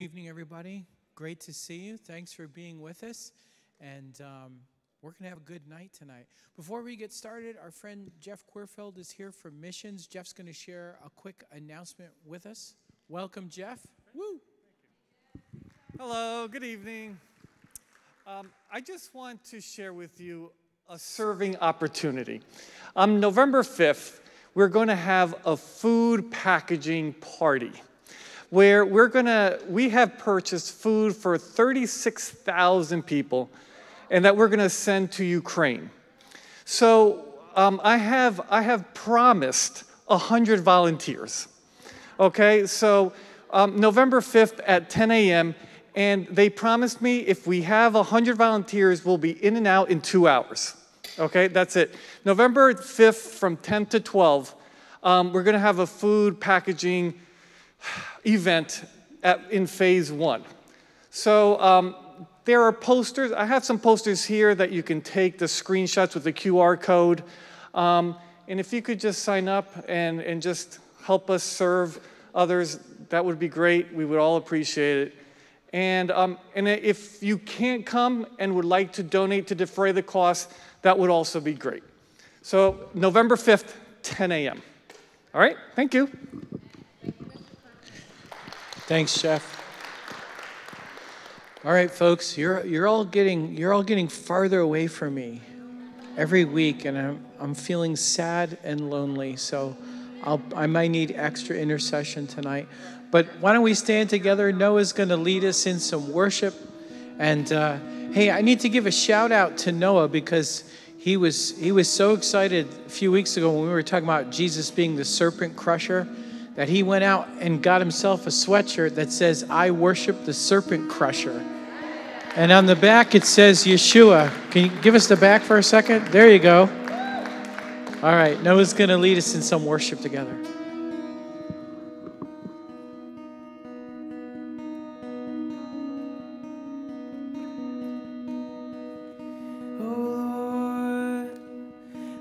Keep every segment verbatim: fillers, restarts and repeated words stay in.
Good evening, everybody. Great to see you. Thanks for being with us. And um, we're going to have a good night tonight. Before we get started, our friend Jeff Querfeld is here from missions. Jeff's going to share a quick announcement with us. Welcome, Jeff. Woo! Thank you. Hello. Good evening. Um, I just want to share with you a serving opportunity. On November fifth, we're going to have a food packaging party, where we're gonna, we have purchased food for thirty-six thousand people, and that we're gonna send to Ukraine. So um, I have I have promised one hundred volunteers. Okay, so um, November fifth at ten a m, and they promised me if we have one hundred volunteers, we'll be in and out in two hours. Okay, that's it. November fifth from ten to twelve, um, we're gonna have a food packaging event at, in phase one. So um, there are posters. I have some posters here that you can take the screenshots with the Q R code. Um, and if you could just sign up and, and just help us serve others, that would be great. We would all appreciate it. And, um, and if you can't come and would like to donate to defray the cost, that would also be great. So November fifth, ten a m All right, thank you. Thanks, Jeff. All right, folks, you're you're all getting you're all getting farther away from me every week, and I'm I'm feeling sad and lonely. So, I'll I might need extra intercession tonight. But why don't we stand together? Noah's going to lead us in some worship, and uh, hey, I need to give a shout out to Noah because he was he was so excited a few weeks ago when we were talking about Jesus being the serpent crusher, that he went out and got himself a sweatshirt that says, "I worship the serpent crusher." And on the back, it says Yeshua. Can you give us the back for a second? There you go. All right, Noah's going to lead us in some worship together. Oh Lord,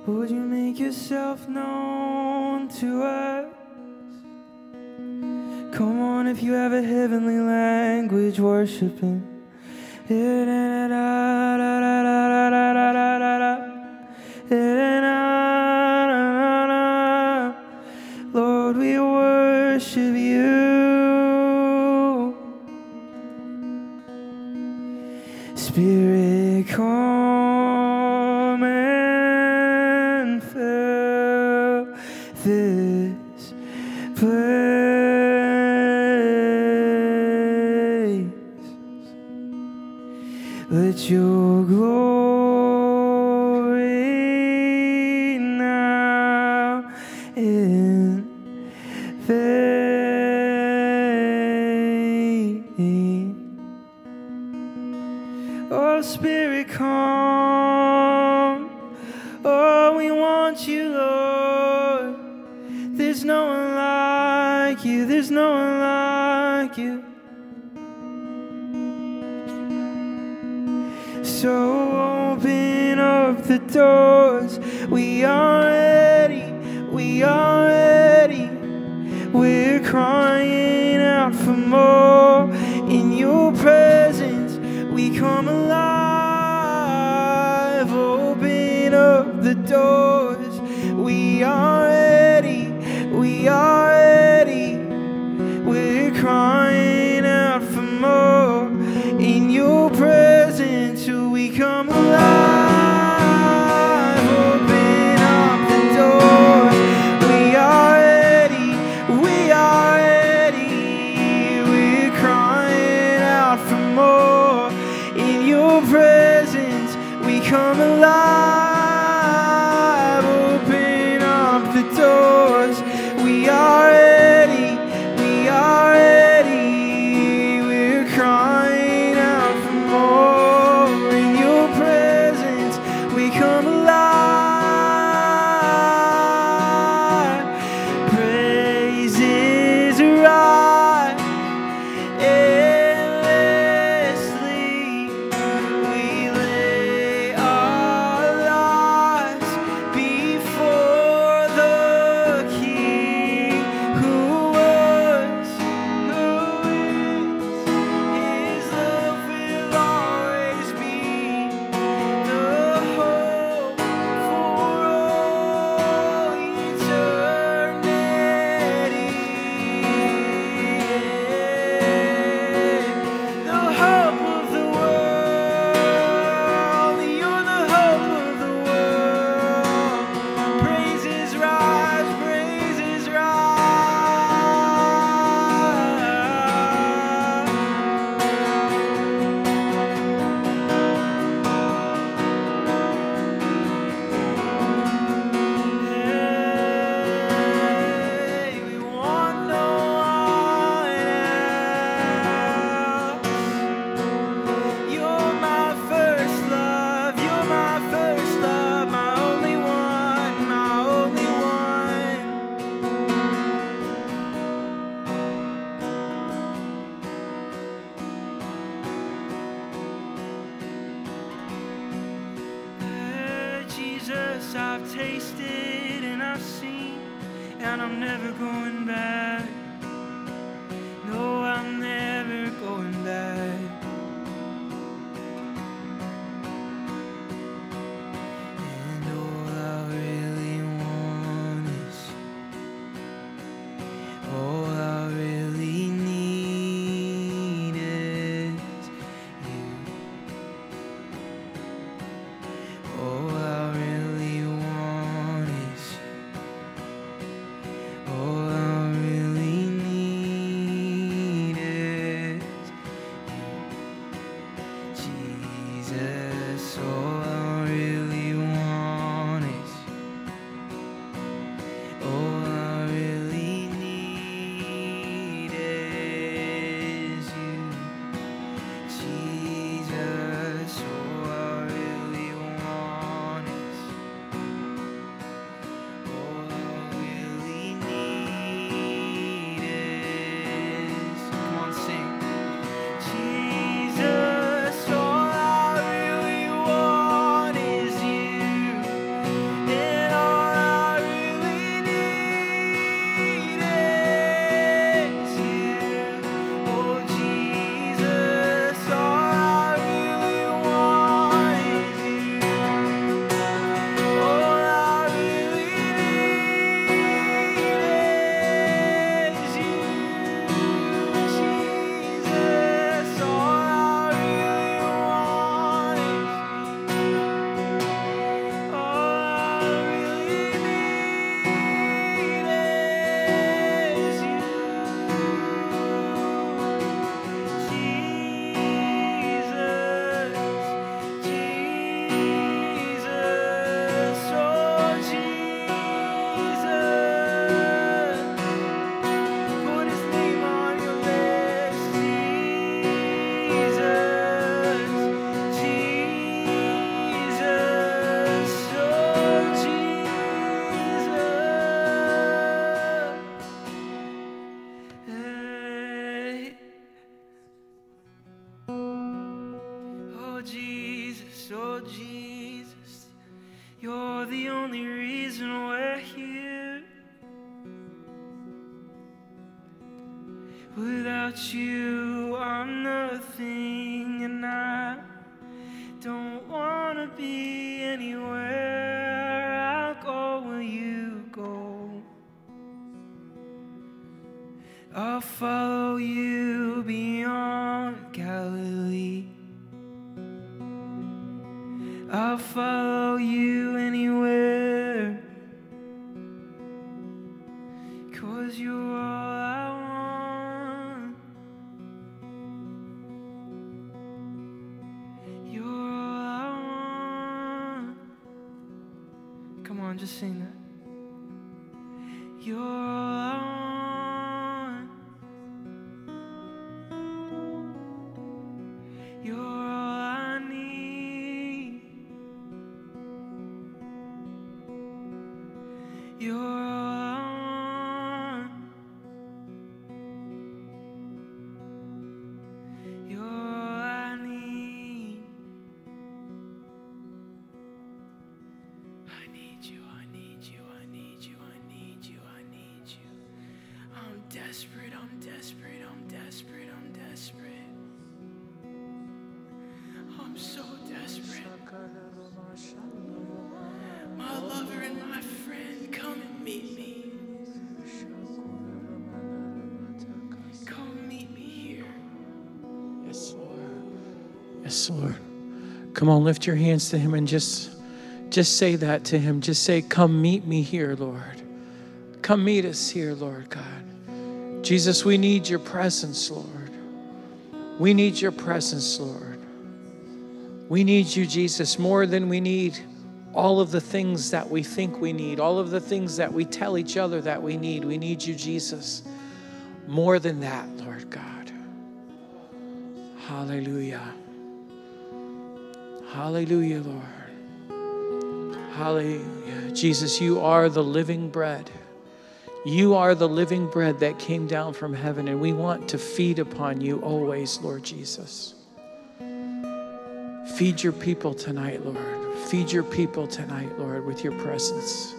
would you make yourself known to us? Come on, if you have a heavenly language, worship Him. Lord, we worship you. Spirit, come and fill this place. Let your glory now invade. Oh, Spirit, come. Oh, we want you, Lord. There's no one like you. There's no one like you. So open up the doors, we are ready, we are ready. We're crying out for more, in your presence we come alive. Open up the doors, we are ready, we are ready. We're crying out for more, in your presence we come alive. Open up the doors, we are ready, we are ready. We're crying out for more, in your presence we come alive. Open up the doors, we are ready, we are ready. We're crying Yes, I've tasted and I've seen, and I'm never going back. No, I'm never going back. I'll follow you beyond Galilee. I'll follow you anywhere, 'cause you're all I want. You're all I want. Come on, just sing that. You're all I want. Lord, come on, lift your hands to him and just just say that to him. Just say, come meet me here, Lord. Come meet us here, Lord God. Jesus, we need your presence, Lord. We need your presence, Lord. We need you, Jesus, more than we need all of the things that we think we need, all of the things that we tell each other that we need. We need you, Jesus, more than that, Lord God. Hallelujah. Hallelujah, Lord. Hallelujah. Jesus, you are the living bread. You are the living bread that came down from heaven, and we want to feed upon you always, Lord Jesus. Feed your people tonight, Lord. Feed your people tonight, Lord, with your presence.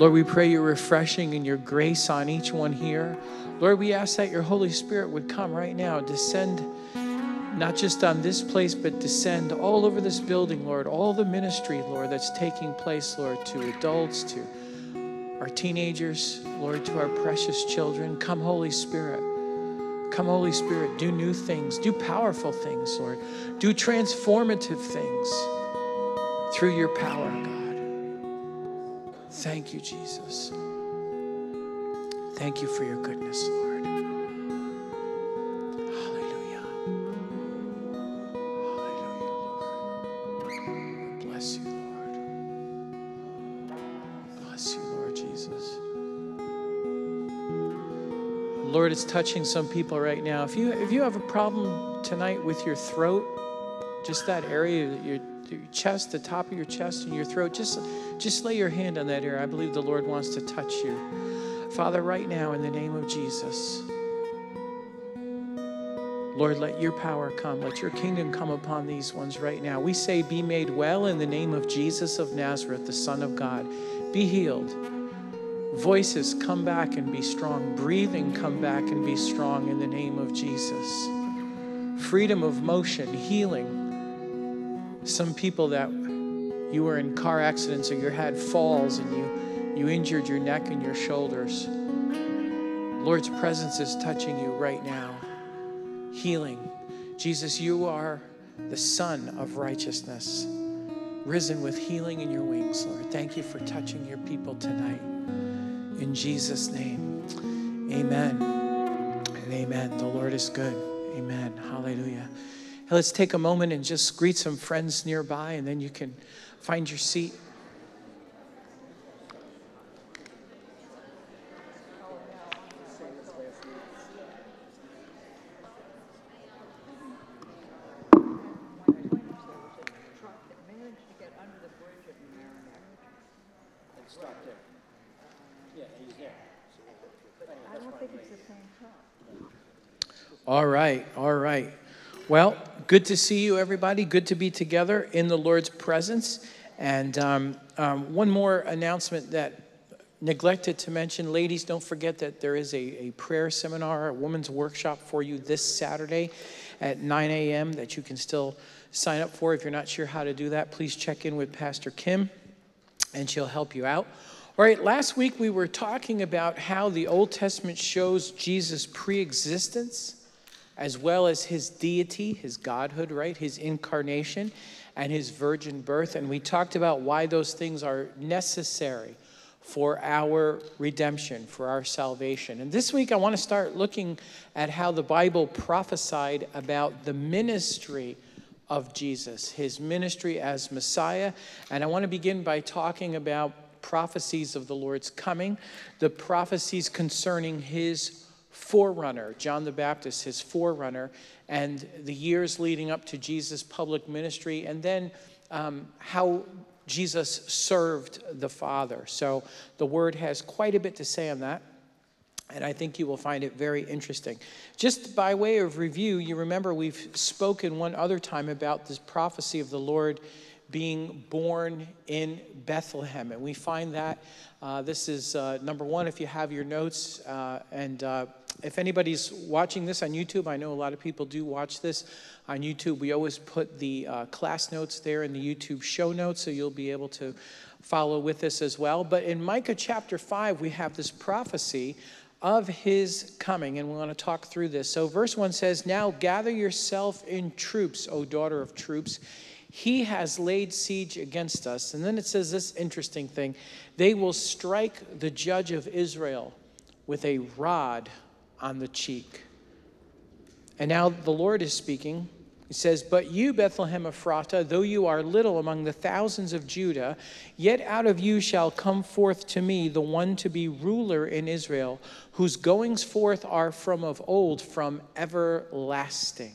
Lord, we pray your refreshing and your grace on each one here. Lord, we ask that your Holy Spirit would come right now, descend not just on this place, but descend all over this building, Lord, all the ministry, Lord, that's taking place, Lord, to adults, to our teenagers, Lord, to our precious children. Come, Holy Spirit. Come, Holy Spirit, do new things, do powerful things, Lord. Do transformative things through your power, God. Thank you, Jesus. Thank you for your goodness, Lord. Hallelujah. Hallelujah, Lord. Bless you, Lord. Bless you, Lord Jesus. Lord, it's touching some people right now. If you if you have a problem tonight with your throat, just that area, your, your chest, the top of your chest and your throat, just, just lay your hand on that area. I believe the Lord wants to touch you. Father, right now, in the name of Jesus, Lord, let your power come. Let your kingdom come upon these ones right now. We say, be made well in the name of Jesus of Nazareth, the Son of God. Be healed. Voices, come back and be strong. Breathing, come back and be strong in the name of Jesus. Freedom of motion, healing. Some people that you were in car accidents or you had falls and you, you injured your neck and your shoulders. Lord's presence is touching you right now. Healing. Jesus, you are the Son of righteousness, risen with healing in your wings, Lord. Thank you for touching your people tonight. In Jesus' name, amen and amen. The Lord is good. Amen. Hallelujah. Hey, let's take a moment and just greet some friends nearby, and then you can find your seat. All right, all right. Well, good to see you, everybody. Good to be together in the Lord's presence. And um, um, one more announcement that neglected to mention. Ladies, don't forget that there is a, a prayer seminar, a women's workshop for you this Saturday at nine a m that you can still sign up for. If you're not sure how to do that, please check in with Pastor Kim, and she'll help you out. All right, last week we were talking about how the Old Testament shows Jesus' pre-existence, as well as his deity, his godhood, right? His incarnation and his virgin birth. And we talked about why those things are necessary for our redemption, for our salvation. And this week I want to start looking at how the Bible prophesied about the ministry of Jesus, his ministry as Messiah. And I want to begin by talking about prophecies of the Lord's coming, the prophecies concerning his forerunner, John the Baptist, his forerunner, and the years leading up to Jesus' public ministry, and then um, how Jesus served the Father. So the Word has quite a bit to say on that, and I think you will find it very interesting. Just by way of review, you remember we've spoken one other time about this prophecy of the Lord being born in Bethlehem. And we find that uh, this is uh, number one, if you have your notes. Uh, and uh, if anybody's watching this on YouTube, I know a lot of people do watch this on YouTube. We always put the uh, class notes there in the YouTube show notes, so you'll be able to follow with this as well. But in Micah chapter five, we have this prophecy of his coming, and we want to talk through this. So verse one says, "Now gather yourself in troops, O daughter of troops. He has laid siege against us." And then it says this interesting thing. "They will strike the judge of Israel with a rod on the cheek." And now the Lord is speaking. He says, "But you, Bethlehem Ephrathah, though you are little among the thousands of Judah, yet out of you shall come forth to me the one to be ruler in Israel, whose goings forth are from of old, from everlasting.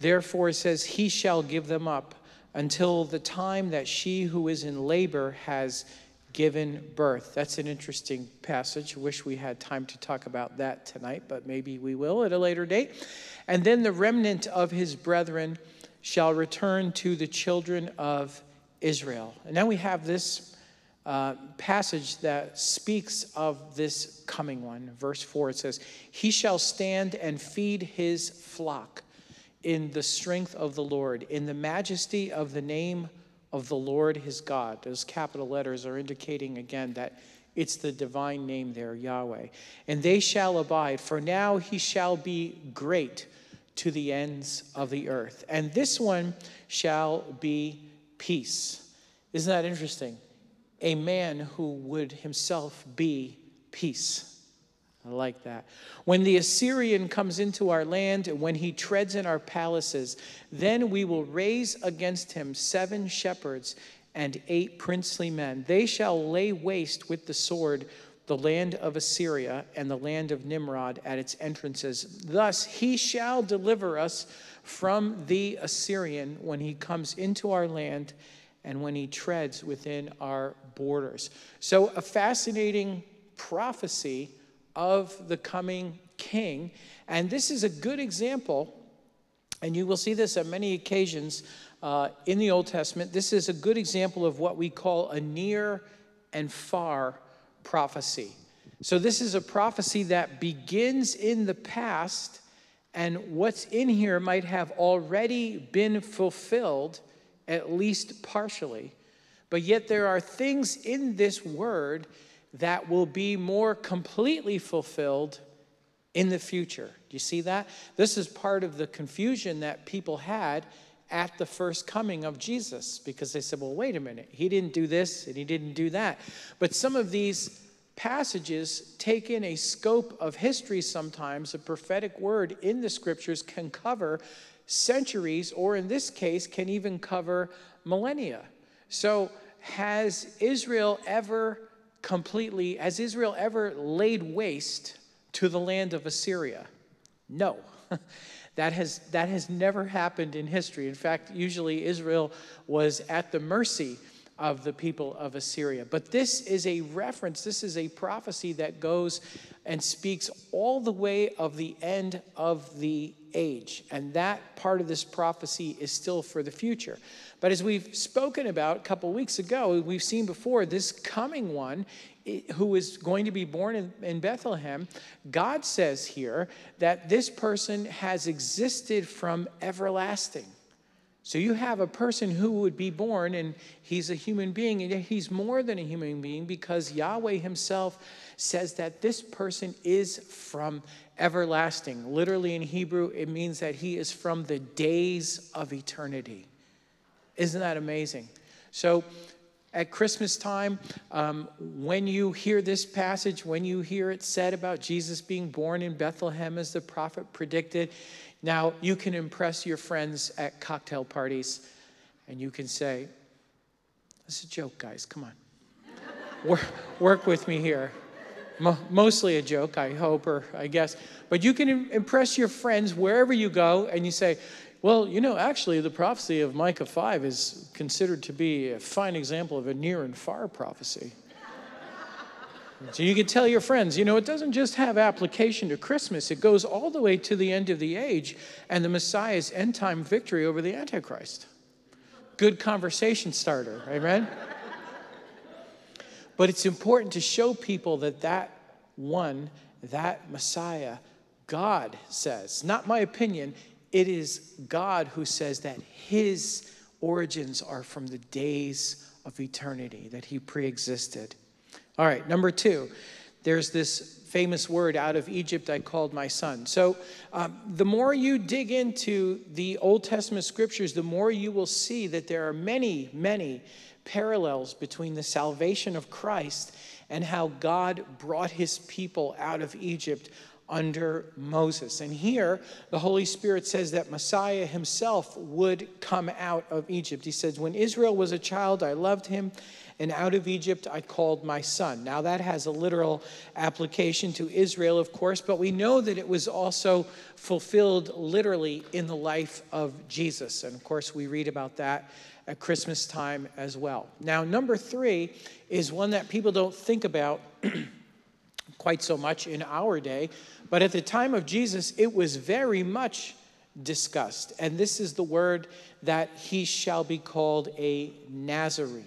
Therefore," it says, "he shall give them up until the time that she who is in labor has given birth. That's an interesting passage. Wish we had time to talk about that tonight, but maybe we will at a later date. And then the remnant of his brethren shall return to the children of Israel. And now we have this uh, passage that speaks of this coming one. Verse four, it says, he shall stand and feed his flock in the strength of the Lord, in the majesty of the name of the Lord his God. Those capital letters are indicating again that it's the divine name there, Yahweh. And they shall abide, for now he shall be great to the ends of the earth. And this one shall be peace. Isn't that interesting? A man who would himself be peace. I like that. When the Assyrian comes into our land, when he treads in our palaces, then we will raise against him seven shepherds and eight princely men. They shall lay waste with the sword the land of Assyria and the land of Nimrod at its entrances. Thus he shall deliver us from the Assyrian when he comes into our land and when he treads within our borders. So a fascinating prophecy of the coming king. And this is a good example, and you will see this on many occasions uh, in the Old Testament. This is a good example of what we call a near and far prophecy. So this is a prophecy that begins in the past, and what's in here might have already been fulfilled, at least partially. But yet there are things in this word that will be more completely fulfilled in the future. Do you see that? This is part of the confusion that people had at the first coming of Jesus, because they said, well, wait a minute, he didn't do this and he didn't do that. But some of these passages take in a scope of history sometimes. A prophetic word in the scriptures can cover centuries, or in this case, can even cover millennia. So has Israel ever Completely, has Israel ever laid waste to the land of Assyria? No. That has, that has never happened in history. In fact, usually Israel was at the mercy of the people of Assyria. But this is a reference, this is a prophecy that goes and speaks all the way of the end of the age. And that part of this prophecy is still for the future. But as we've spoken about a couple weeks ago, we've seen before, this coming one who is going to be born in Bethlehem, God says here that this person has existed from everlasting. So you have a person who would be born, and he's a human being, and he's more than a human being, because Yahweh himself says that this person is from everlasting. Literally in Hebrew, it means that he is from the days of eternity. Isn't that amazing? So at Christmas time, um, when you hear this passage, when you hear it said about Jesus being born in Bethlehem as the prophet predicted, now you can impress your friends at cocktail parties, and you can say, "It's a joke, guys. Come on, work, work with me here." Mo- mostly a joke, I hope, or I guess. But you can im- impress your friends wherever you go, and you say, well, you know, actually, the prophecy of Micah five is considered to be a fine example of a near and far prophecy. So you can tell your friends, you know, it doesn't just have application to Christmas. It goes all the way to the end of the age and the Messiah's end-time victory over the Antichrist. Good conversation starter, amen? But it's important to show people that that one, that Messiah, God says, not my opinion, it is God who says that his origins are from the days of eternity, that he preexisted. All right, number two, there's this famous word, out of Egypt I called my son. So um, the more you dig into the Old Testament scriptures, the more you will see that there are many, many parallels between the salvation of Christ and how God brought his people out of Egypt under Moses. And here, the Holy Spirit says that Messiah himself would come out of Egypt. He says, when Israel was a child, I loved him, and out of Egypt I called my son. Now that has a literal application to Israel, of course, but we know that it was also fulfilled literally in the life of Jesus. And of course, we read about that at Christmas time as well. Now, number three is one that people don't think about quite so much in our day, but at the time of Jesus, it was very much discussed. And this is the word that he shall be called a Nazarene.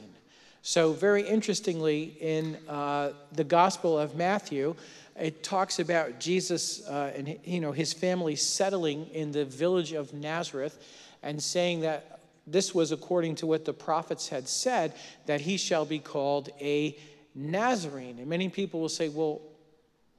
So very interestingly, in uh, the Gospel of Matthew, it talks about Jesus uh, and you know his family settling in the village of Nazareth and saying that this was according to what the prophets had said, that he shall be called a Nazarene. And many people will say, well,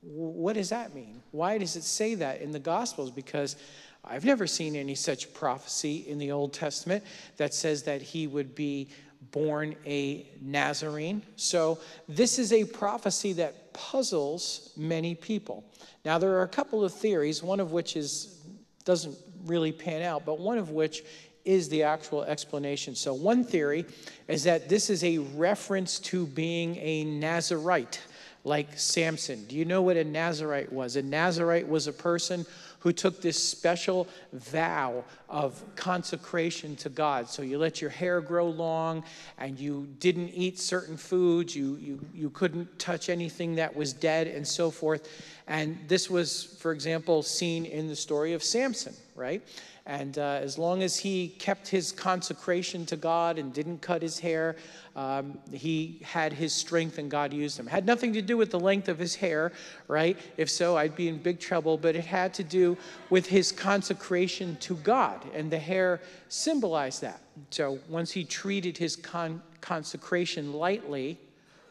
what does that mean? Why does it say that in the Gospels? Because I've never seen any such prophecy in the Old Testament that says that he would be born a Nazarene. So this is a prophecy that puzzles many people. Now there are a couple of theories, one of which is doesn't really pan out, but one of which is the actual explanation. So one theory is that this is a reference to being a Nazarite, like Samson. Do you know what a Nazarite was? A Nazarite was a person who took this special vow of consecration to God. So you let your hair grow long, and you didn't eat certain foods, you, you, you couldn't touch anything that was dead, and so forth. And this was, for example, seen in the story of Samson, right? And uh, as long as he kept his consecration to God and didn't cut his hair, um, he had his strength and God used him. It had nothing to do with the length of his hair, right? If so, I'd be in big trouble, but it had to do with his consecration to God, and the hair symbolized that. So once he treated his con consecration lightly,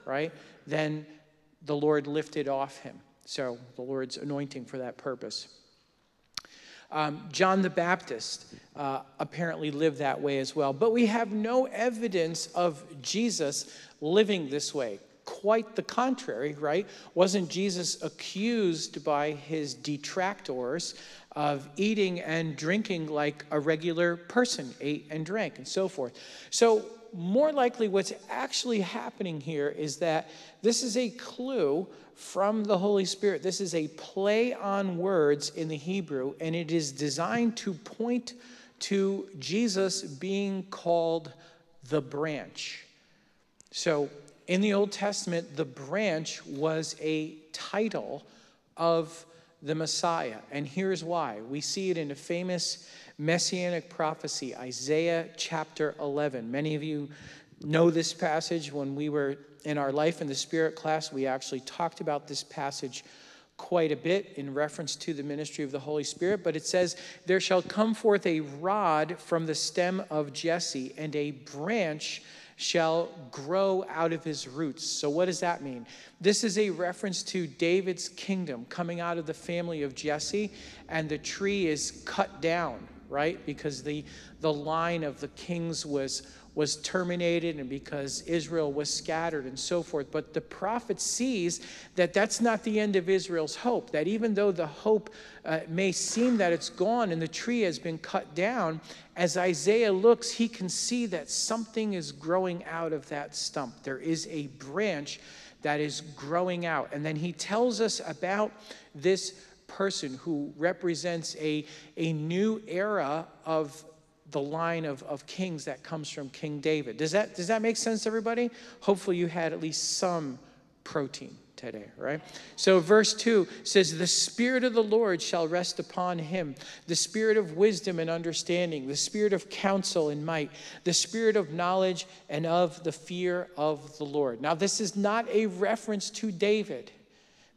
right, then the Lord lifted off him. So the Lord's anointing for that purpose. Um, John the Baptist uh, apparently lived that way as well. But we have no evidence of Jesus living this way. Quite the contrary, right? Wasn't Jesus accused by his detractors of eating and drinking like a regular person ate and drank and so forth? So more likely what's actually happening here is that this is a clue from the Holy Spirit. This is a play on words in the Hebrew, and it is designed to point to Jesus being called the branch. So in the Old Testament, the branch was a title of the Messiah, and here's why. We see it in a famous Messianic prophecy, Isaiah chapter eleven. Many of you know this passage. When we were in our Life in the Spirit class, we actually talked about this passage quite a bit in reference to the ministry of the Holy Spirit, but it says, there shall come forth a rod from the stem of Jesse, and a branch shall grow out of his roots. So what does that mean? This is a reference to David's kingdom coming out of the family of Jesse, and the tree is cut down, right? Because the, the line of the kings was, was terminated, and because Israel was scattered and so forth. But the prophet sees that that's not the end of Israel's hope, that even though the hope uh, may seem that it's gone and the tree has been cut down, as Isaiah looks, he can see that something is growing out of that stump. There is a branch that is growing out. And then he tells us about this person who represents a, a new era of the line of, of kings that comes from King David. Does that, does that make sense, everybody? Hopefully you had at least some protein today, right? So verse two says, the Spirit of the Lord shall rest upon him, the Spirit of wisdom and understanding, the Spirit of counsel and might, the Spirit of knowledge and of the fear of the Lord. Now this is not a reference to David,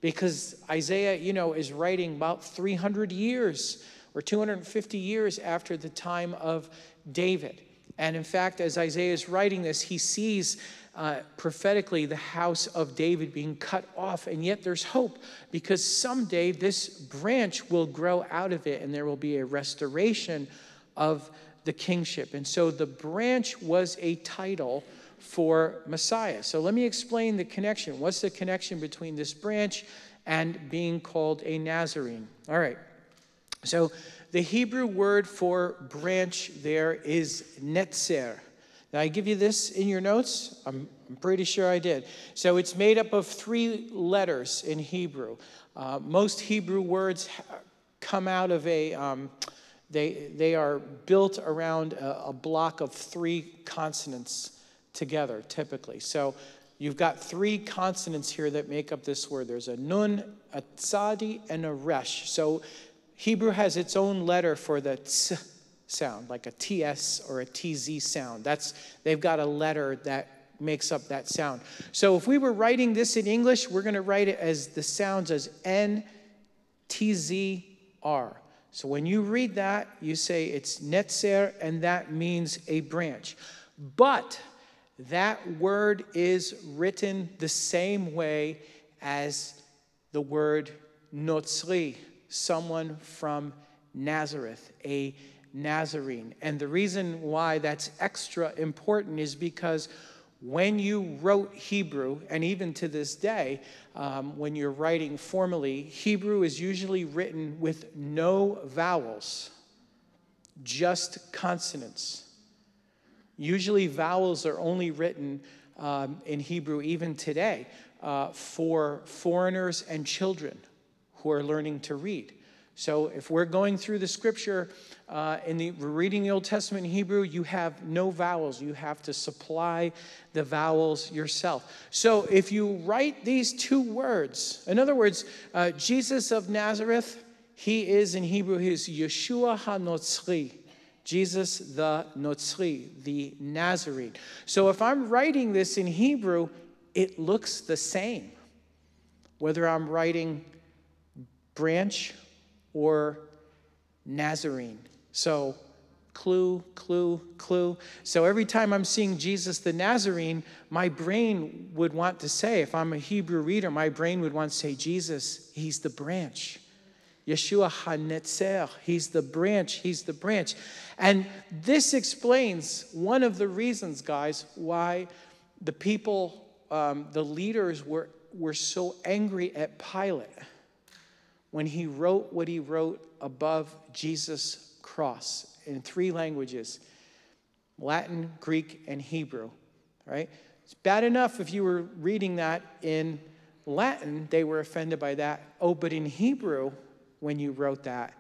because Isaiah, you know, is writing about three hundred years or two hundred fifty years after the time of David. And in fact, as Isaiah is writing this, he sees uh, prophetically the house of David being cut off, and yet there's hope, because someday this branch will grow out of it, and there will be a restoration of the kingship. And so the branch was a title for Messiah. So let me explain the connection. What's the connection between this branch and being called a Nazarene. All right. So the Hebrew word for branch there is netzer. Now, I give you this in your notes. I'm, I'm pretty sure I did. So it's made up of three letters in Hebrew. Uh, most Hebrew words come out of a, um, they, they are built around a, a block of three consonants together, typically. So you've got three consonants here that make up this word. There's a nun, a tzadi, and a resh. So Hebrew has its own letter for the tz sound, like a T S or a T Z sound. That's, they've got a letter that makes up that sound. So if we were writing this in English, we're going to write it as the sounds as N, T, Z, R. So when you read that, you say it's netzer, and that means a branch. But that word is written the same way as the word Notzri, someone from Nazareth, a Nazarene. And the reason why that's extra important is because when you wrote Hebrew, and even to this day, um, when you're writing formally, Hebrew is usually written with no vowels, just consonants. Usually vowels are only written um, in Hebrew even today uh, for foreigners and children who are learning to read. So if we're going through the scripture, uh, in the, we're reading the Old Testament in Hebrew, you have no vowels. You have to supply the vowels yourself. So if you write these two words, in other words, uh, Jesus of Nazareth, he is in Hebrew, he is Yeshua HaNotzri, Jesus the Notzri, the Nazarene. So if I'm writing this in Hebrew, it looks the same, whether I'm writing branch or Nazarene. So clue, clue, clue. So every time I'm seeing Jesus the Nazarene, my brain would want to say, if I'm a Hebrew reader, my brain would want to say, Jesus, he's the branch. Yeshua HaNetzer, he's the branch, he's the branch. And this explains one of the reasons, guys, why the people, um, the leaders were, were so angry at Pilate when he wrote what he wrote above Jesus' cross in three languages, Latin, Greek, and Hebrew, right? It's bad enough if you were reading that in Latin, they were offended by that. Oh, but in Hebrew, when you wrote that,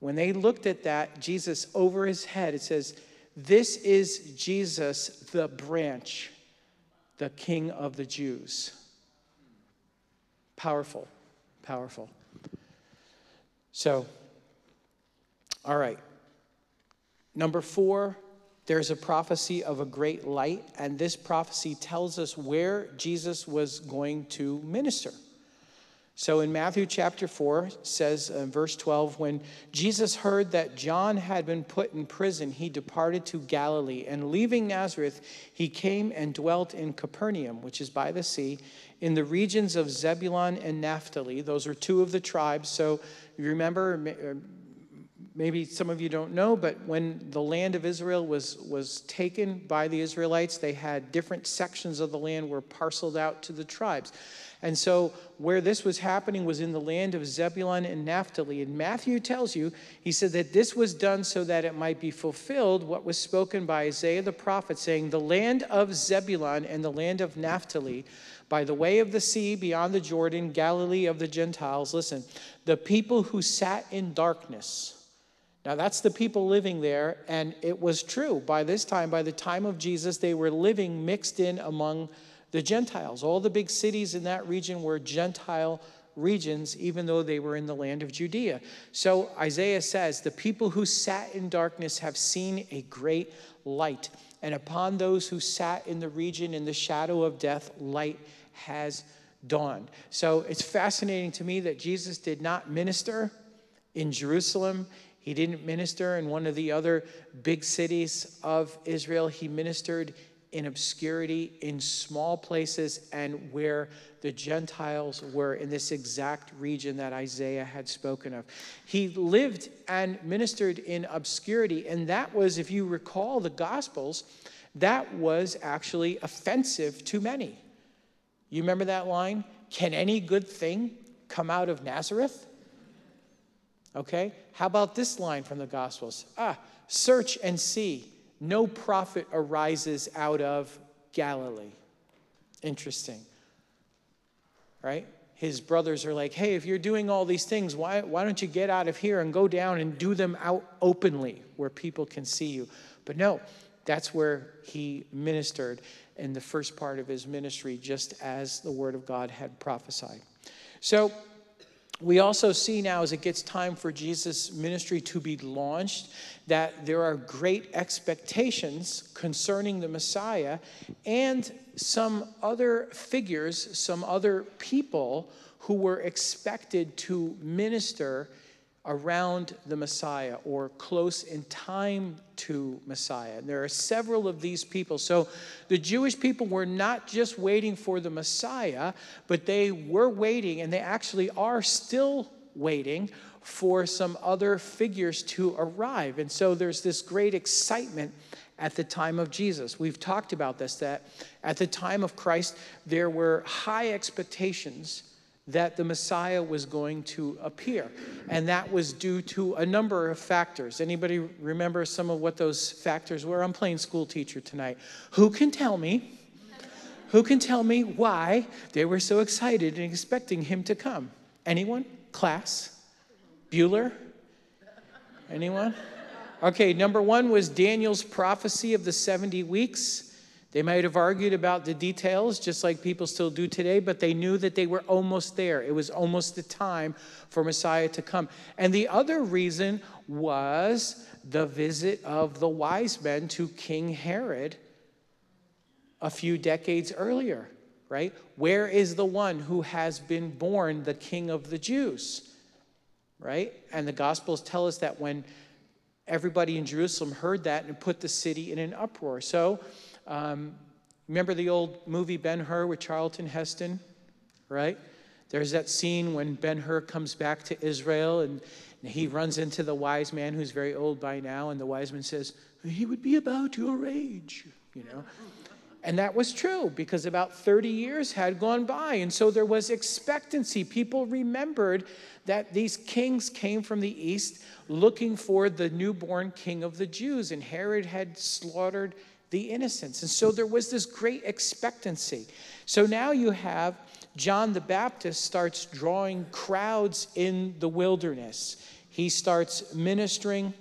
when they looked at that, Jesus over his head, it says, this is Jesus, the branch, the King of the Jews. Powerful, powerful. So, all right. Number four, there's a prophecy of a great light, and this prophecy tells us where Jesus was going to minister. So in Matthew chapter four, it says in verse twelve, when Jesus heard that John had been put in prison, he departed to Galilee, and leaving Nazareth, he came and dwelt in Capernaum, which is by the sea, in the regions of Zebulun and Naphtali. Those are two of the tribes. So you remember, maybe some of you don't know, but when the land of Israel was, was taken by the Israelites, they had different sections of the land were parceled out to the tribes. And so where this was happening was in the land of Zebulun and Naphtali. And Matthew tells you, he said that this was done so that it might be fulfilled what was spoken by Isaiah the prophet, saying, the land of Zebulun and the land of Naphtali, by the way of the sea beyond the Jordan, Galilee of the Gentiles. Listen, the people who sat in darkness. Now, that's the people living there, and it was true. By this time, by the time of Jesus, they were living mixed in among the Gentiles. All the big cities in that region were Gentile regions, even though they were in the land of Judea. So Isaiah says, the people who sat in darkness have seen a great light. And upon those who sat in the region in the shadow of death, light has dawned. So it's fascinating to me that Jesus did not minister in Jerusalem. He didn't minister in one of the other big cities of Israel. He ministered in obscurity, in small places, and where the Gentiles were, in this exact region that Isaiah had spoken of. He lived and ministered in obscurity, and that was, if you recall the Gospels, that was actually offensive to many. You remember that line? Can any good thing come out of Nazareth? Okay, how about this line from the Gospels? Ah, search and see. No prophet arises out of Galilee. Interesting, right? His brothers are like, hey, if you're doing all these things, why, why don't you get out of here and go down and do them out openly where people can see you? But no, that's where he ministered in the first part of his ministry, just as the word of God had prophesied. So we also see now, as it gets time for Jesus' ministry to be launched, that there are great expectations concerning the Messiah and some other figures, some other people who were expected to minister around the Messiah or close in time to Messiah. And there are several of these people. So the Jewish people were not just waiting for the Messiah, but they were waiting, and they actually are still waiting for some other figures to arrive. And so there's this great excitement at the time of Jesus. We've talked about this, that at the time of Christ, there were high expectations that the Messiah was going to appear. And that was due to a number of factors. Anybody remember some of what those factors were? I'm playing school teacher tonight. Who can tell me? Who can tell me why they were so excited and expecting him to come? Anyone? Class? Bueller? Anyone? Okay, number one was Daniel's prophecy of the seventy weeks. They might have argued about the details, just like people still do today, but they knew that they were almost there. It was almost the time for Messiah to come. And the other reason was the visit of the wise men to King Herod a few decades earlier, right? Where is the one who has been born the King of the Jews, right? And the Gospels tell us that when everybody in Jerusalem heard that and put the city in an uproar. So Um, remember the old movie Ben-Hur with Charlton Heston, right? There's that scene when Ben-Hur comes back to Israel and, and he runs into the wise man who's very old by now, and the wise man says, he would be about your age, you know? And that was true, because about thirty years had gone by, and so there was expectancy. People remembered that these kings came from the east looking for the newborn king of the Jews, and Herod had slaughtered the innocents. And so there was this great expectancy. So now you have John the Baptist starts drawing crowds in the wilderness. He starts ministering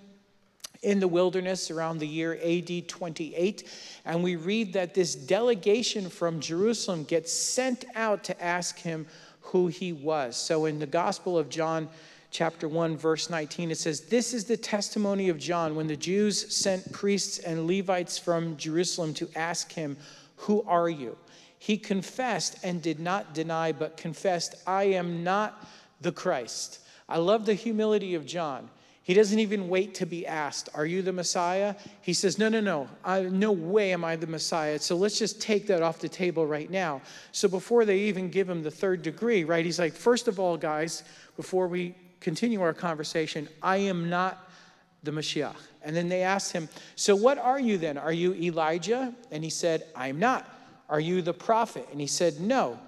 in the wilderness around the year A D twenty-eight. And we read that this delegation from Jerusalem gets sent out to ask him who he was. So in the Gospel of John, chapter one, verse nineteen, it says, this is the testimony of John when the Jews sent priests and Levites from Jerusalem to ask him, who are you? He confessed and did not deny, but confessed, I am not the Christ. I love the humility of John. He doesn't even wait to be asked, are you the Messiah? He says, no, no, no, I, no way am I the Messiah. So let's just take that off the table right now. So before they even give him the third degree, right, he's like, first of all, guys, before we continue our conversation, I am not the Messiah. And then they asked him, so what are you then? Are you Elijah? And he said, I'm not. Are you the prophet? And he said, no.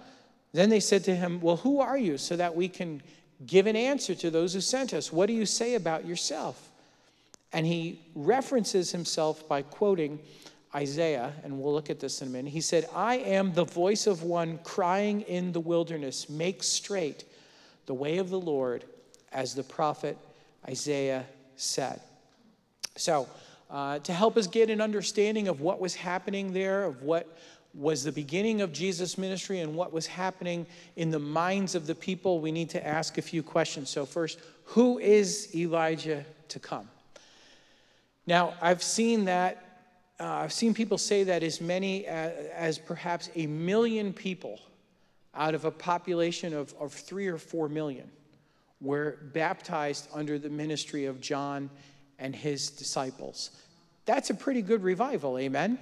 Then they said to him, well, who are you? So that we can give an answer to those who sent us. What do you say about yourself? And he references himself by quoting Isaiah, and we'll look at this in a minute. He said, I am the voice of one crying in the wilderness, make straight the way of the Lord, as the prophet Isaiah said. So uh, to help us get an understanding of what was happening there, of what was the beginning of Jesus' ministry and what was happening in the minds of the people, we need to ask a few questions. So first, who is Elijah to come? Now, I've seen that, uh, I've seen people say that as many as, as perhaps a million people out of a population of, of three or four million were baptized under the ministry of John and his disciples. That's a pretty good revival, amen?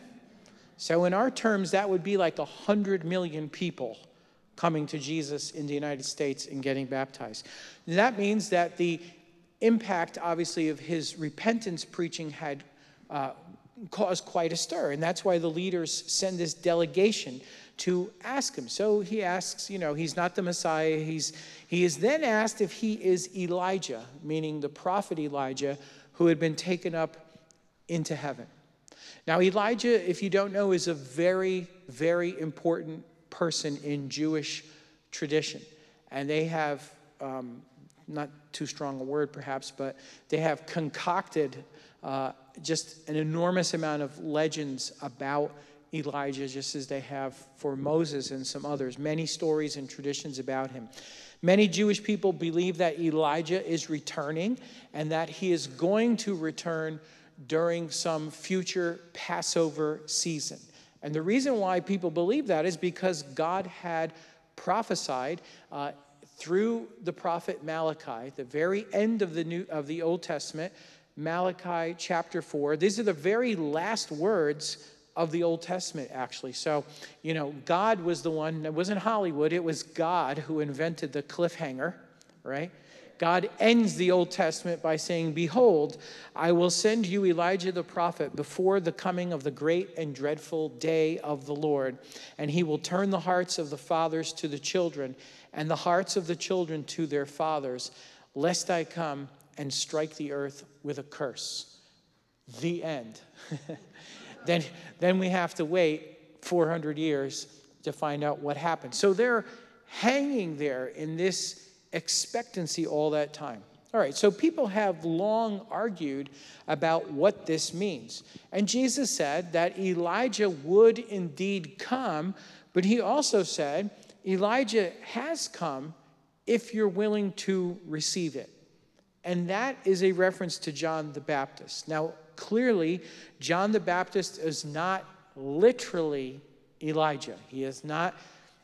So in our terms, that would be like one hundred million people coming to Jesus in the United States and getting baptized. And that means that the impact, obviously, of his repentance preaching had uh, caused quite a stir. And that's why the leaders send this delegation to ask him. So he asks, you know, he's not the Messiah. He's, he is then asked if he is Elijah, meaning the prophet Elijah, who had been taken up into heaven. Now, Elijah, if you don't know, is a very, very important person in Jewish tradition. And they have, um, not too strong a word perhaps, but they have concocted uh, just an enormous amount of legends about Elijah, just as they have for Moses and some others. Many stories and traditions about him. Many Jewish people believe that Elijah is returning and that he is going to return during some future Passover season. And the reason why people believe that is because God had prophesied uh, through the prophet Malachi, the very end of the New of the Old Testament, Malachi chapter four. These are the very last words of the Old Testament, actually. So, you know, God was the one. It wasn't Hollywood. It was God who invented the cliffhanger, right? God ends the Old Testament by saying, "Behold, I will send you Elijah the prophet before the coming of the great and dreadful day of the Lord. And he will turn the hearts of the fathers to the children and the hearts of the children to their fathers, lest I come and strike the earth with a curse." The end. Then, then we have to wait four hundred years to find out what happened. So they're hanging there in this expectancy all that time. All right, so people have long argued about what this means. And Jesus said that Elijah would indeed come, but he also said Elijah has come if you're willing to receive it. And that is a reference to John the Baptist. Now, clearly, John the Baptist is not literally Elijah. He is not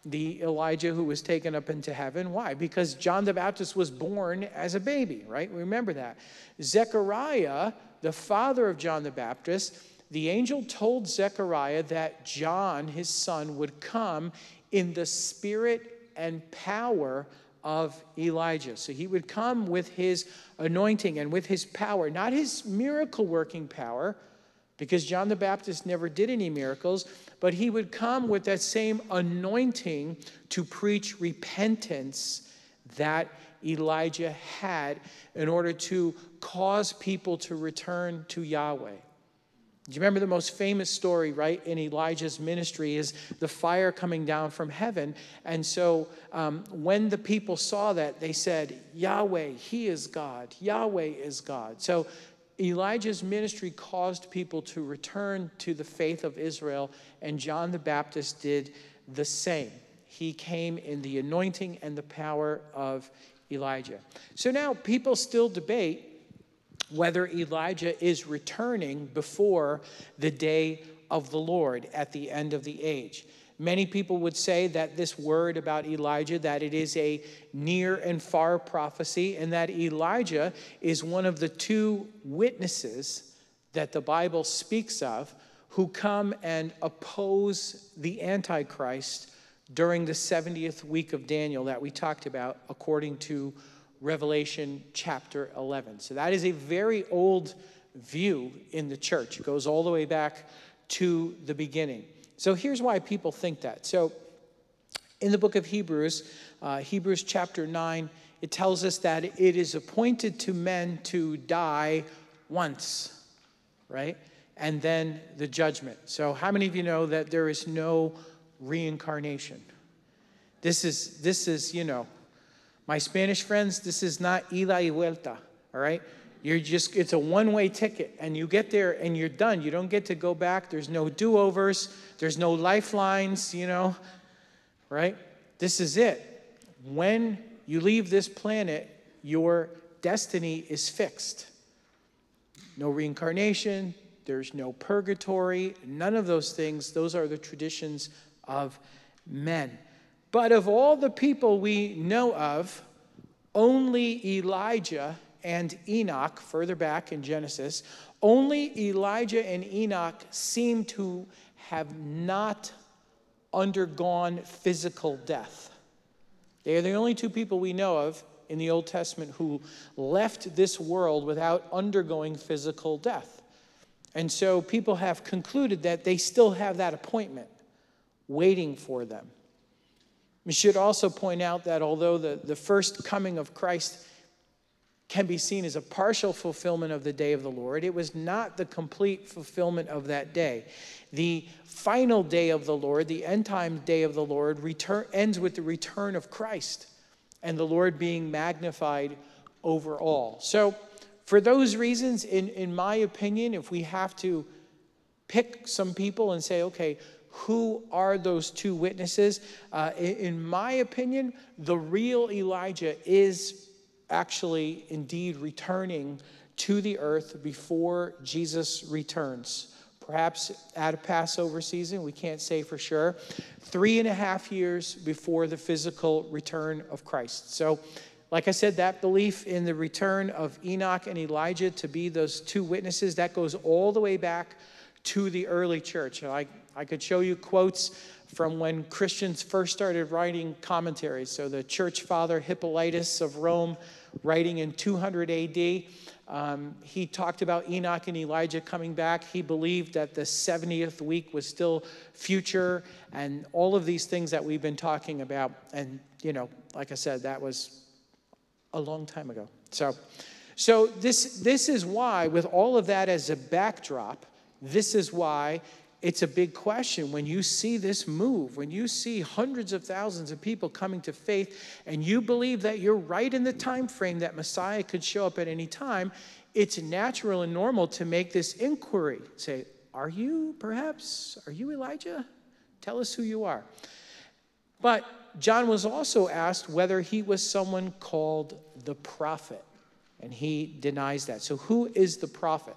the Elijah who was taken up into heaven. Why? Because John the Baptist was born as a baby, right? Remember that. Zechariah, the father of John the Baptist, the angel told Zechariah that John, his son, would come in the spirit and power of Elijah. So he would come with his anointing and with his power, not his miracle working power, because John the Baptist never did any miracles, but he would come with that same anointing to preach repentance that Elijah had in order to cause people to return to Yahweh. Do you remember the most famous story, right, in Elijah's ministry is the fire coming down from heaven? And so um, when the people saw that, they said, Yahweh, he is God. Yahweh is God. So Elijah's ministry caused people to return to the faith of Israel, and John the Baptist did the same. He came in the anointing and the power of Elijah. So now people still debate whether Elijah is returning before the day of the Lord at the end of the age. Many people would say that this word about Elijah, that it is a near and far prophecy, and that Elijah is one of the two witnesses that the Bible speaks of who come and oppose the Antichrist during the seventieth week of Daniel that we talked about according to Revelation chapter eleven. So that is a very old view in the church. It goes all the way back to the beginning. So here's why people think that. So in the book of Hebrews, uh, Hebrews chapter nine, it tells us that it is appointed to men to die once, right? And then the judgment. So how many of you know that there is no reincarnation? This is, this is, you know, my Spanish friends, this is not ida y vuelta, all right? You're just, it's a one-way ticket, and you get there and you're done. You don't get to go back. There's no do-overs. There's no lifelines, you know, right? This is it. When you leave this planet, your destiny is fixed. No reincarnation. There's no purgatory. None of those things. Those are the traditions of men. But of all the people we know of, only Elijah and Enoch, further back in Genesis, only Elijah and Enoch seem to have not undergone physical death. They are the only two people we know of in the Old Testament who left this world without undergoing physical death. And so people have concluded that they still have that appointment waiting for them. We should also point out that although the, the first coming of Christ can be seen as a partial fulfillment of the day of the Lord, it was not the complete fulfillment of that day. The final day of the Lord, the end time day of the Lord, return, ends with the return of Christ and the Lord being magnified over all. So for those reasons, in, in my opinion, if we have to pick some people and say, okay, who are those two witnesses? Uh, in, in my opinion, the real Elijah is actually indeed returning to the earth before Jesus returns. Perhaps at a Passover season, we can't say for sure. Three and a half years before the physical return of Christ. So, like I said, that belief in the return of Enoch and Elijah to be those two witnesses, that goes all the way back to the early church. And I, I could show you quotes from when Christians first started writing commentaries. So the church father Hippolytus of Rome, writing in two hundred A D, um, he talked about Enoch and Elijah coming back. He believed that the seventieth week was still future and all of these things that we've been talking about. And, you know, like I said, that was a long time ago. So, so this, this is why, with all of that as a backdrop, this is why it's a big question. When you see this move, when you see hundreds of thousands of people coming to faith, and you believe that you're right in the time frame that Messiah could show up at any time, it's natural and normal to make this inquiry. Say, are you, perhaps, are you Elijah? Tell us who you are. But John was also asked whether he was someone called the prophet, and he denies that. So who is the prophet?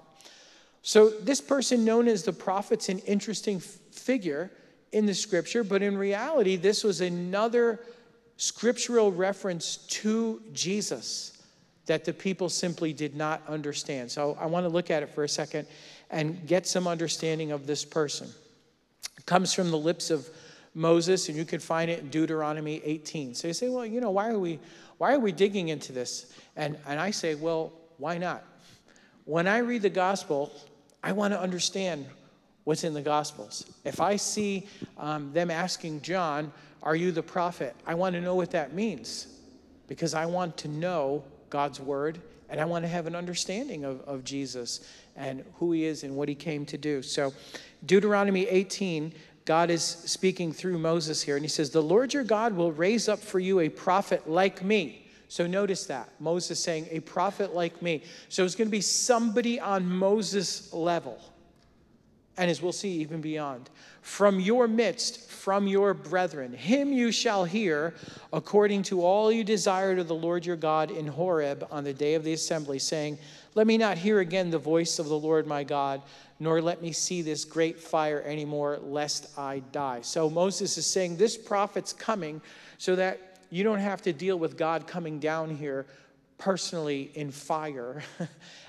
So this person known as the prophet's an interesting figure in the scripture, but in reality, this was another scriptural reference to Jesus that the people simply did not understand. So I want to look at it for a second and get some understanding of this person. It comes from the lips of Moses, and you can find it in Deuteronomy eighteen. So you say, well, you know, why are we, why are we digging into this? And, and I say, well, why not? When I read the gospel, I want to understand what's in the Gospels. If I see um, them asking John, are you the prophet? I want to know what that means, because I want to know God's word, and I want to have an understanding of, of Jesus and who he is and what he came to do. So Deuteronomy eighteen, God is speaking through Moses here, and he says, the Lord your God will raise up for you a prophet like me. So notice that. Moses saying, a prophet like me. So it's going to be somebody on Moses' level. And as we'll see, even beyond. From your midst, from your brethren. Him you shall hear, according to all you desired of the Lord your God in Horeb on the day of the assembly, saying, let me not hear again the voice of the Lord my God, nor let me see this great fire anymore, lest I die. So Moses is saying, this prophet's coming so that you don't have to deal with God coming down here personally in fire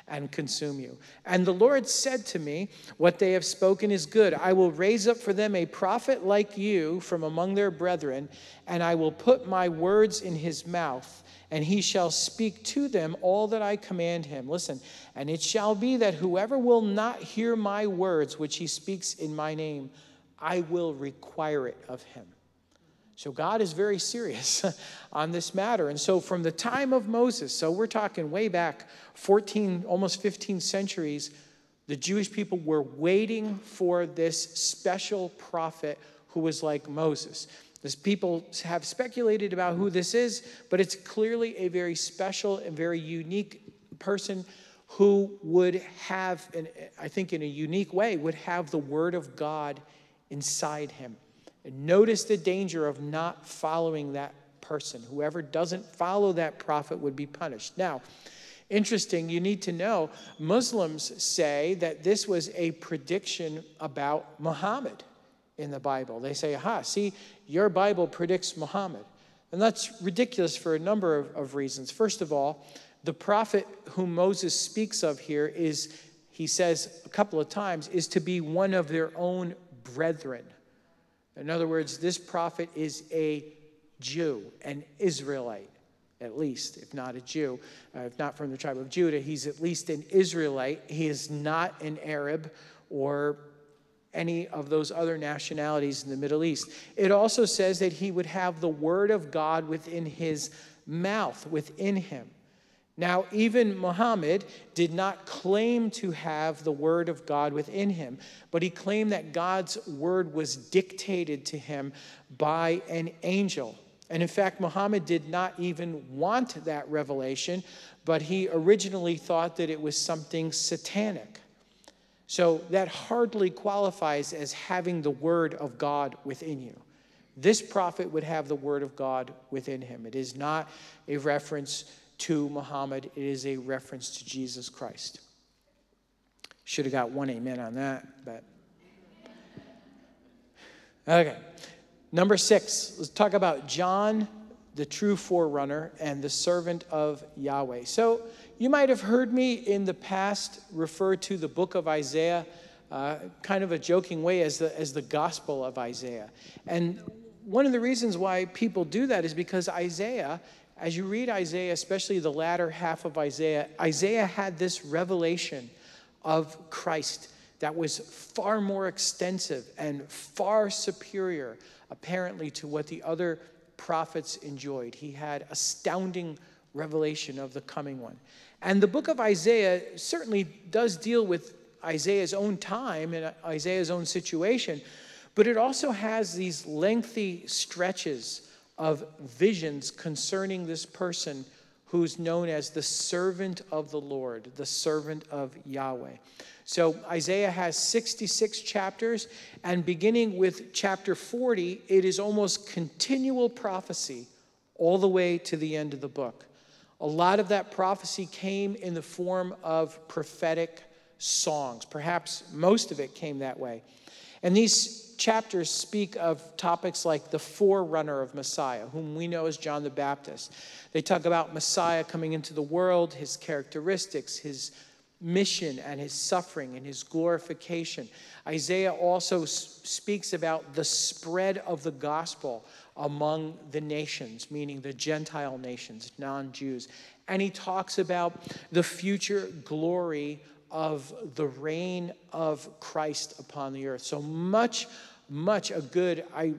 and consume you. And the Lord said to me, what they have spoken is good. I will raise up for them a prophet like you from among their brethren, and I will put my words in his mouth, and he shall speak to them all that I command him. Listen, and it shall be that whoever will not hear my words, which he speaks in my name, I will require it of him. So God is very serious on this matter. And so from the time of Moses, so we're talking way back, fourteen, almost fifteen centuries, the Jewish people were waiting for this special prophet who was like Moses. These people have speculated about who this is, but it's clearly a very special and very unique person who would have, and I think in a unique way, would have the word of God inside him. And notice the danger of not following that person. Whoever doesn't follow that prophet would be punished. Now, interesting, you need to know, Muslims say that this was a prediction about Muhammad in the Bible. They say, aha, see, your Bible predicts Muhammad. And that's ridiculous for a number of, of reasons. First of all, the prophet whom Moses speaks of here is, he says a couple of times, is to be one of their own brethren. In other words, this prophet is a Jew, an Israelite. at least, if not a Jew. Uh, if not from the tribe of Judah, he's at least an Israelite. He is not an Arab or any of those other nationalities in the Middle East. It also says that he would have the word of God within his mouth, within him. Now, even Muhammad did not claim to have the word of God within him, but he claimed that God's word was dictated to him by an angel. And in fact, Muhammad did not even want that revelation, but he originally thought that it was something satanic. So that hardly qualifies as having the word of God within you. This prophet would have the word of God within him. It is not a reference to Muhammad. It is a reference to Jesus Christ. Should have got one amen on that, but. Okay. Number six, let's talk about John, the true forerunner and the servant of Yahweh. So you might have heard me in the past refer to the book of Isaiah, uh, kind of a joking way, as the, as the gospel of Isaiah. And one of the reasons why people do that is because Isaiah, as you read Isaiah, especially the latter half of Isaiah, Isaiah had this revelation of Christ that was far more extensive and far superior, apparently, to what the other prophets enjoyed. He had astounding revelation of the coming one. And the book of Isaiah certainly does deal with Isaiah's own time and Isaiah's own situation, but it also has these lengthy stretches of visions concerning this person who's known as the servant of the Lord, the servant of Yahweh. So Isaiah has sixty-six chapters, and beginning with chapter forty, it is almost continual prophecy all the way to the end of the book. A lot of that prophecy came in the form of prophetic songs. Perhaps most of it came that way. And these chapters speak of topics like the forerunner of Messiah, whom we know as John the Baptist. They talk about Messiah coming into the world, his characteristics, his mission and his suffering and his glorification. Isaiah also speaks about the spread of the gospel among the nations, meaning the Gentile nations, non-Jews. And he talks about the future glory of the reign of Christ upon the earth. So much, much a good, I,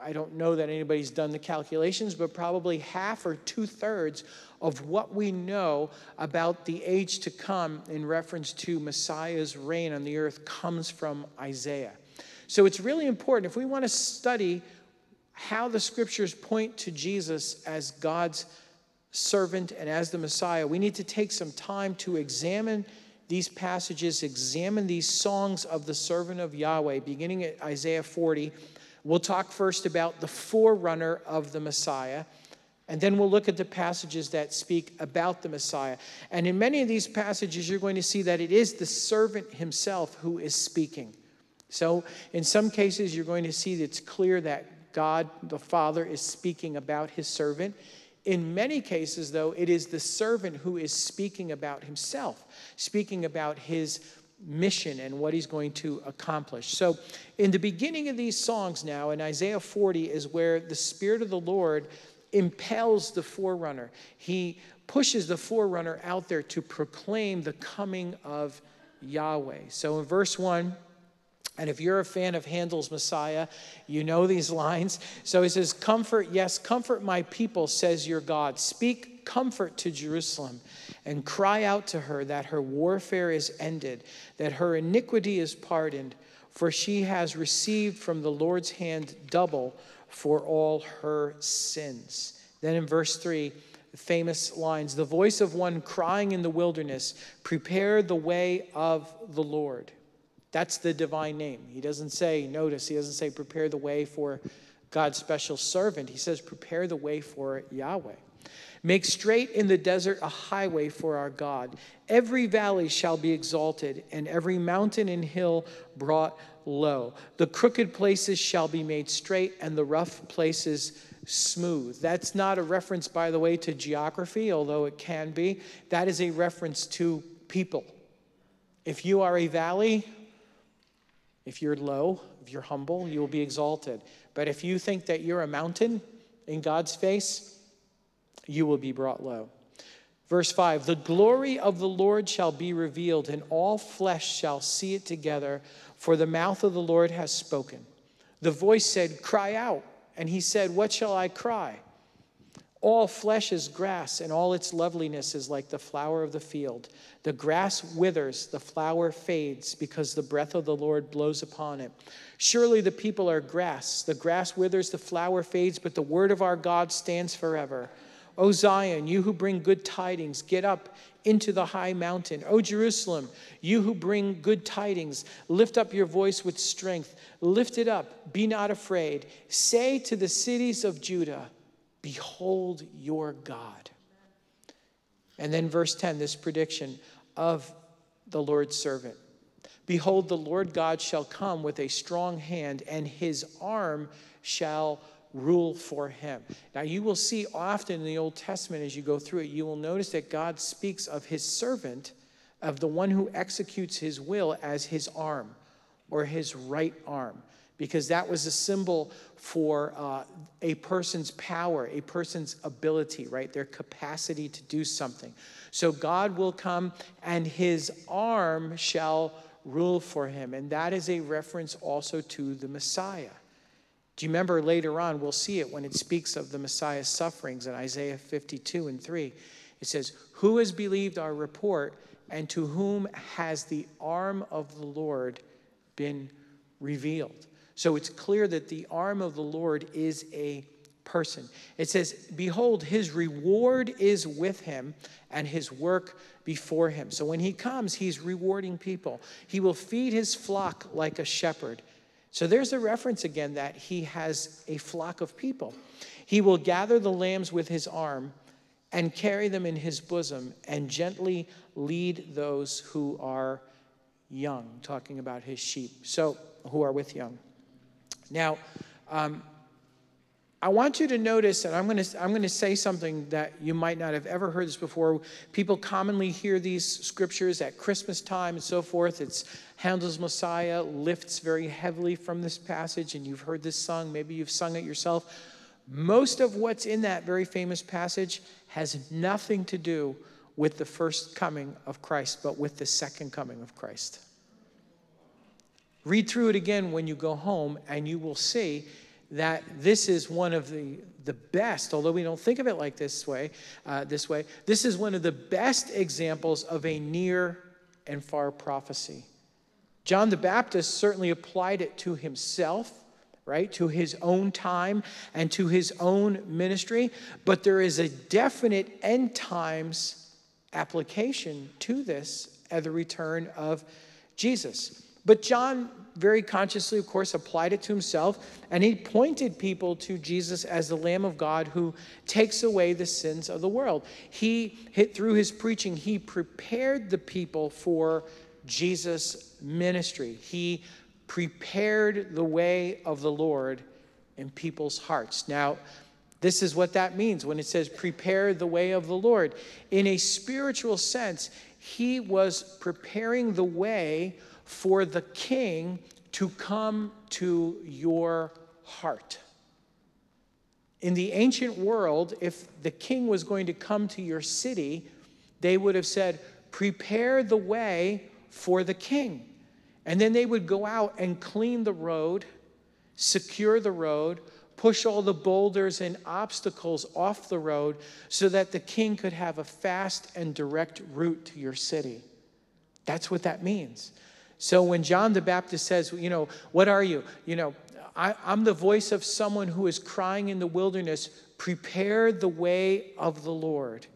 I don't know that anybody's done the calculations, but probably half or two-thirds of what we know about the age to come in reference to Messiah's reign on the earth comes from Isaiah. So it's really important if we want to study how the scriptures point to Jesus as God's servant and as the Messiah, we need to take some time to examine these passages, examine these songs of the servant of Yahweh, beginning at Isaiah forty. We'll talk first about the forerunner of the Messiah, and then we'll look at the passages that speak about the Messiah. And in many of these passages, you're going to see that it is the servant himself who is speaking. So in some cases, you're going to see that it's clear that God, the Father, is speaking about his servant. In many cases, though, it is the servant who is speaking about himself, speaking about his mission and what he's going to accomplish. So in the beginning of these songs now, in Isaiah forty, is where the Spirit of the Lord impels the forerunner. He pushes the forerunner out there to proclaim the coming of Yahweh. So in verse one, and if you're a fan of Handel's Messiah, you know these lines. So he says, "Comfort, yes, comfort my people, says your God. Speak comfort to Jerusalem and cry out to her that her warfare is ended, that her iniquity is pardoned, for she has received from the Lord's hand double for all her sins." Then in verse three, famous lines, "The voice of one crying in the wilderness, prepare the way of the Lord." That's the divine name. He doesn't say, notice, he doesn't say prepare the way for God's special servant. He says prepare the way for Yahweh. "Make straight in the desert a highway for our God. Every valley shall be exalted, and every mountain and hill brought low. The crooked places shall be made straight, and the rough places smooth." That's not a reference, by the way, to geography, although it can be. That is a reference to people. If you are a valley, if you're low, if you're humble, you will be exalted. But if you think that you're a mountain in God's face, you will be brought low. Verse five, the glory of the Lord shall be revealed, and all flesh shall see it together, for the mouth of the Lord has spoken. The voice said, cry out. And he said, what shall I cry? All flesh is grass, and all its loveliness is like the flower of the field. The grass withers, the flower fades, because the breath of the Lord blows upon it. Surely the people are grass. The grass withers, the flower fades, but the word of our God stands forever. O Zion, you who bring good tidings, get up into the high mountain. O Jerusalem, you who bring good tidings, lift up your voice with strength. Lift it up, be not afraid. Say to the cities of Judah, behold your God. And then verse ten, this prediction of the Lord's servant. Behold, the Lord God shall come with a strong hand, and his arm shall rule for him. Now you will see often in the Old Testament, as you go through it, you will notice that God speaks of his servant, of the one who executes his will, as his arm or his right arm, because that was a symbol for uh, a person's power, a person's ability, right? Their capacity to do something. So God will come and his arm shall rule for him. And that is a reference also to the Messiah. Do you remember later on, we'll see it when it speaks of the Messiah's sufferings in Isaiah fifty-two and three. It says, who has believed our report, and to whom has the arm of the Lord been revealed? So it's clear that the arm of the Lord is a person. It says, behold, his reward is with him, and his work before him. So when he comes, he's rewarding people. He will feed his flock like a shepherd. So there's a reference again that he has a flock of people. He will gather the lambs with his arm and carry them in his bosom and gently lead those who are young, talking about his sheep, so who are with young. Now, um, I want you to notice, and I'm going to I'm going to say something that you might not have ever heard this before. People commonly hear these scriptures at Christmas time and so forth. It's Handel's Messiah lifts very heavily from this passage, and you've heard this sung. Maybe you've sung it yourself. Most of what's in that very famous passage has nothing to do with the first coming of Christ, but with the second coming of Christ. Read through it again when you go home, and you will see that this is one of the, the best, although we don't think of it like this way, uh, this way, this is one of the best examples of a near and far prophecy. John the Baptist certainly applied it to himself, right, to his own time and to his own ministry, but there is a definite end times application to this at the return of Jesus. But John very consciously, of course, applied it to himself, and he pointed people to Jesus as the Lamb of God who takes away the sins of the world. He, through his preaching, he prepared the people for Jesus' ministry. He prepared the way of the Lord in people's hearts. Now, this is what that means when it says prepare the way of the Lord. In a spiritual sense, he was preparing the way for the king to come to your heart. In the ancient world, if the king was going to come to your city, they would have said, prepare the way for the king. And then they would go out and clean the road, secure the road, push all the boulders and obstacles off the road so that the king could have a fast and direct route to your city. That's what that means. So when John the Baptist says, you know, what are you? You know, I, I'm the voice of someone who is crying in the wilderness, prepare the way of the Lord.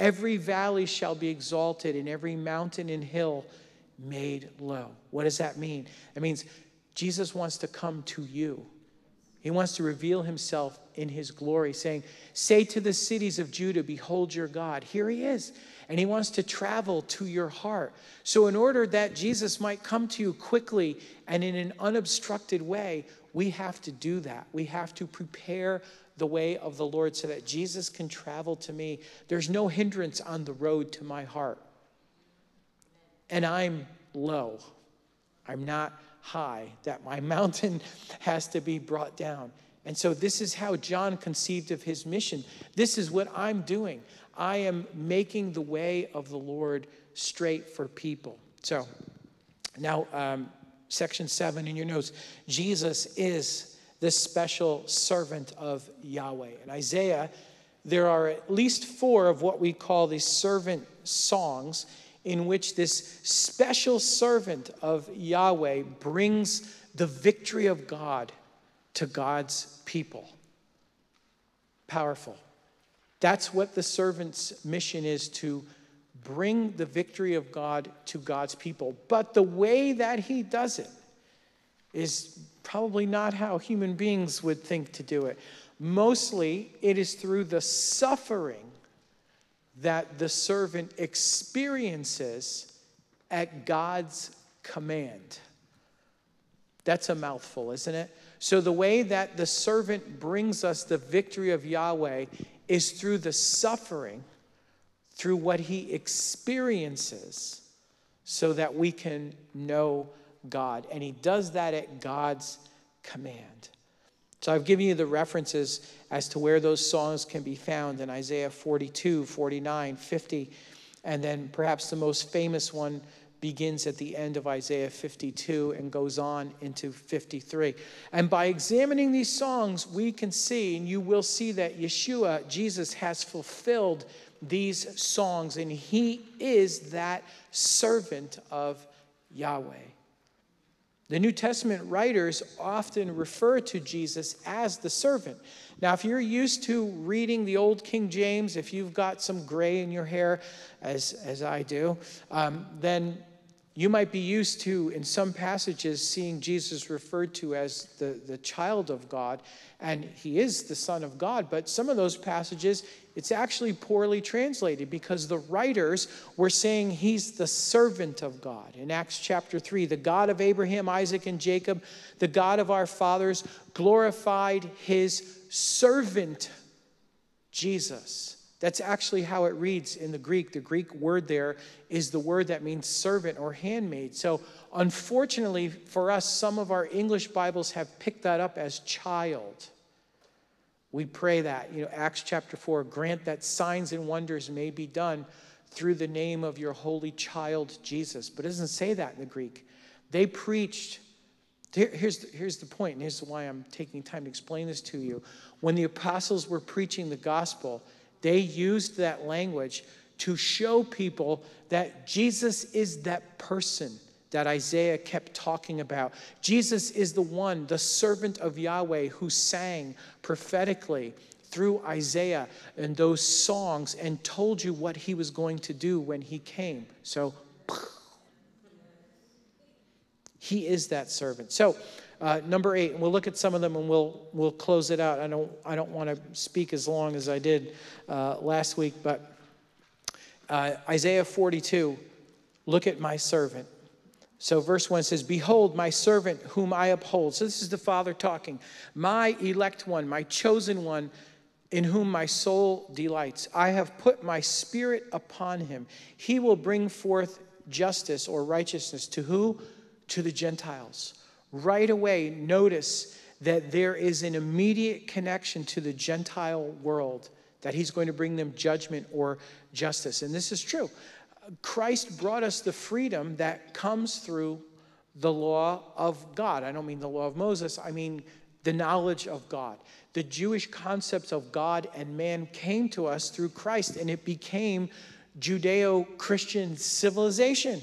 Every valley shall be exalted, and every mountain and hill made low. What does that mean? It means Jesus wants to come to you. He wants to reveal himself in his glory, saying, say to the cities of Judah, behold your God. Here he is. And he wants to travel to your heart. So in order that Jesus might come to you quickly and in an unobstructed way, we have to do that. We have to prepare the way of the Lord so that Jesus can travel to me. There's no hindrance on the road to my heart. And I'm low. I'm not high, that my mountain has to be brought down. And so this is how John conceived of his mission. This is what I'm doing. I am making the way of the Lord straight for people. So now um, section seven in your notes, Jesus is this special servant of Yahweh. In Isaiah, there are at least four of what we call the servant songs in which this special servant of Yahweh brings the victory of God to God's people. Powerful. That's what the servant's mission is, to bring the victory of God to God's people. But the way that he does it is probably not how human beings would think to do it. Mostly, it is through the suffering that the servant experiences at God's command. That's a mouthful, isn't it? So the way that the servant brings us the victory of Yahweh is through the suffering, through what he experiences, so that we can know God. And he does that at God's command. So I've given you the references as to where those songs can be found in Isaiah forty-two, forty-nine, fifty. And then perhaps the most famous one begins at the end of Isaiah fifty-two and goes on into fifty-three. And by examining these songs, we can see, and you will see, that Yeshua, Jesus, has fulfilled these songs. And he is that servant of Yahweh. The New Testament writers often refer to Jesus as the servant. Now, if you're used to reading the old King James, if you've got some gray in your hair, as, as I do, um, then you might be used to, in some passages, seeing Jesus referred to as the, the child of God, and he is the Son of God. But some of those passages, it's actually poorly translated because the writers were saying he's the servant of God. In Acts chapter three, the God of Abraham, Isaac, and Jacob, the God of our fathers, glorified his servant Jesus. That's actually how it reads in the Greek. The Greek word there is the word that means servant or handmaid. So unfortunately for us, some of our English Bibles have picked that up as child. We pray that, you know, Acts chapter four, grant that signs and wonders may be done through the name of your holy child Jesus. But it doesn't say that in the Greek. They preached. Here, here's, the, here's the point, and here's why I'm taking time to explain this to you. When the apostles were preaching the gospel, they used that language to show people that Jesus is that person that Isaiah kept talking about. Jesus is the one, the servant of Yahweh, who sang prophetically through Isaiah and those songs and told you what he was going to do when he came. So, he is that servant. So, Uh, number eight, and we'll look at some of them and we'll we'll close it out. I don't I don't want to speak as long as I did uh, last week, but uh, Isaiah forty-two, look at my servant. So verse one says, behold, my servant whom I uphold. So this is the Father talking. My elect one, my chosen one, in whom my soul delights. I have put my spirit upon him. He will bring forth justice or righteousness to who? To the Gentiles. Right away, notice that there is an immediate connection to the Gentile world, that he's going to bring them judgment or justice. And this is true. Christ brought us the freedom that comes through the law of God. I don't mean the law of Moses. I mean the knowledge of God. The Jewish concepts of God and man came to us through Christ, and it became Judeo-Christian civilization,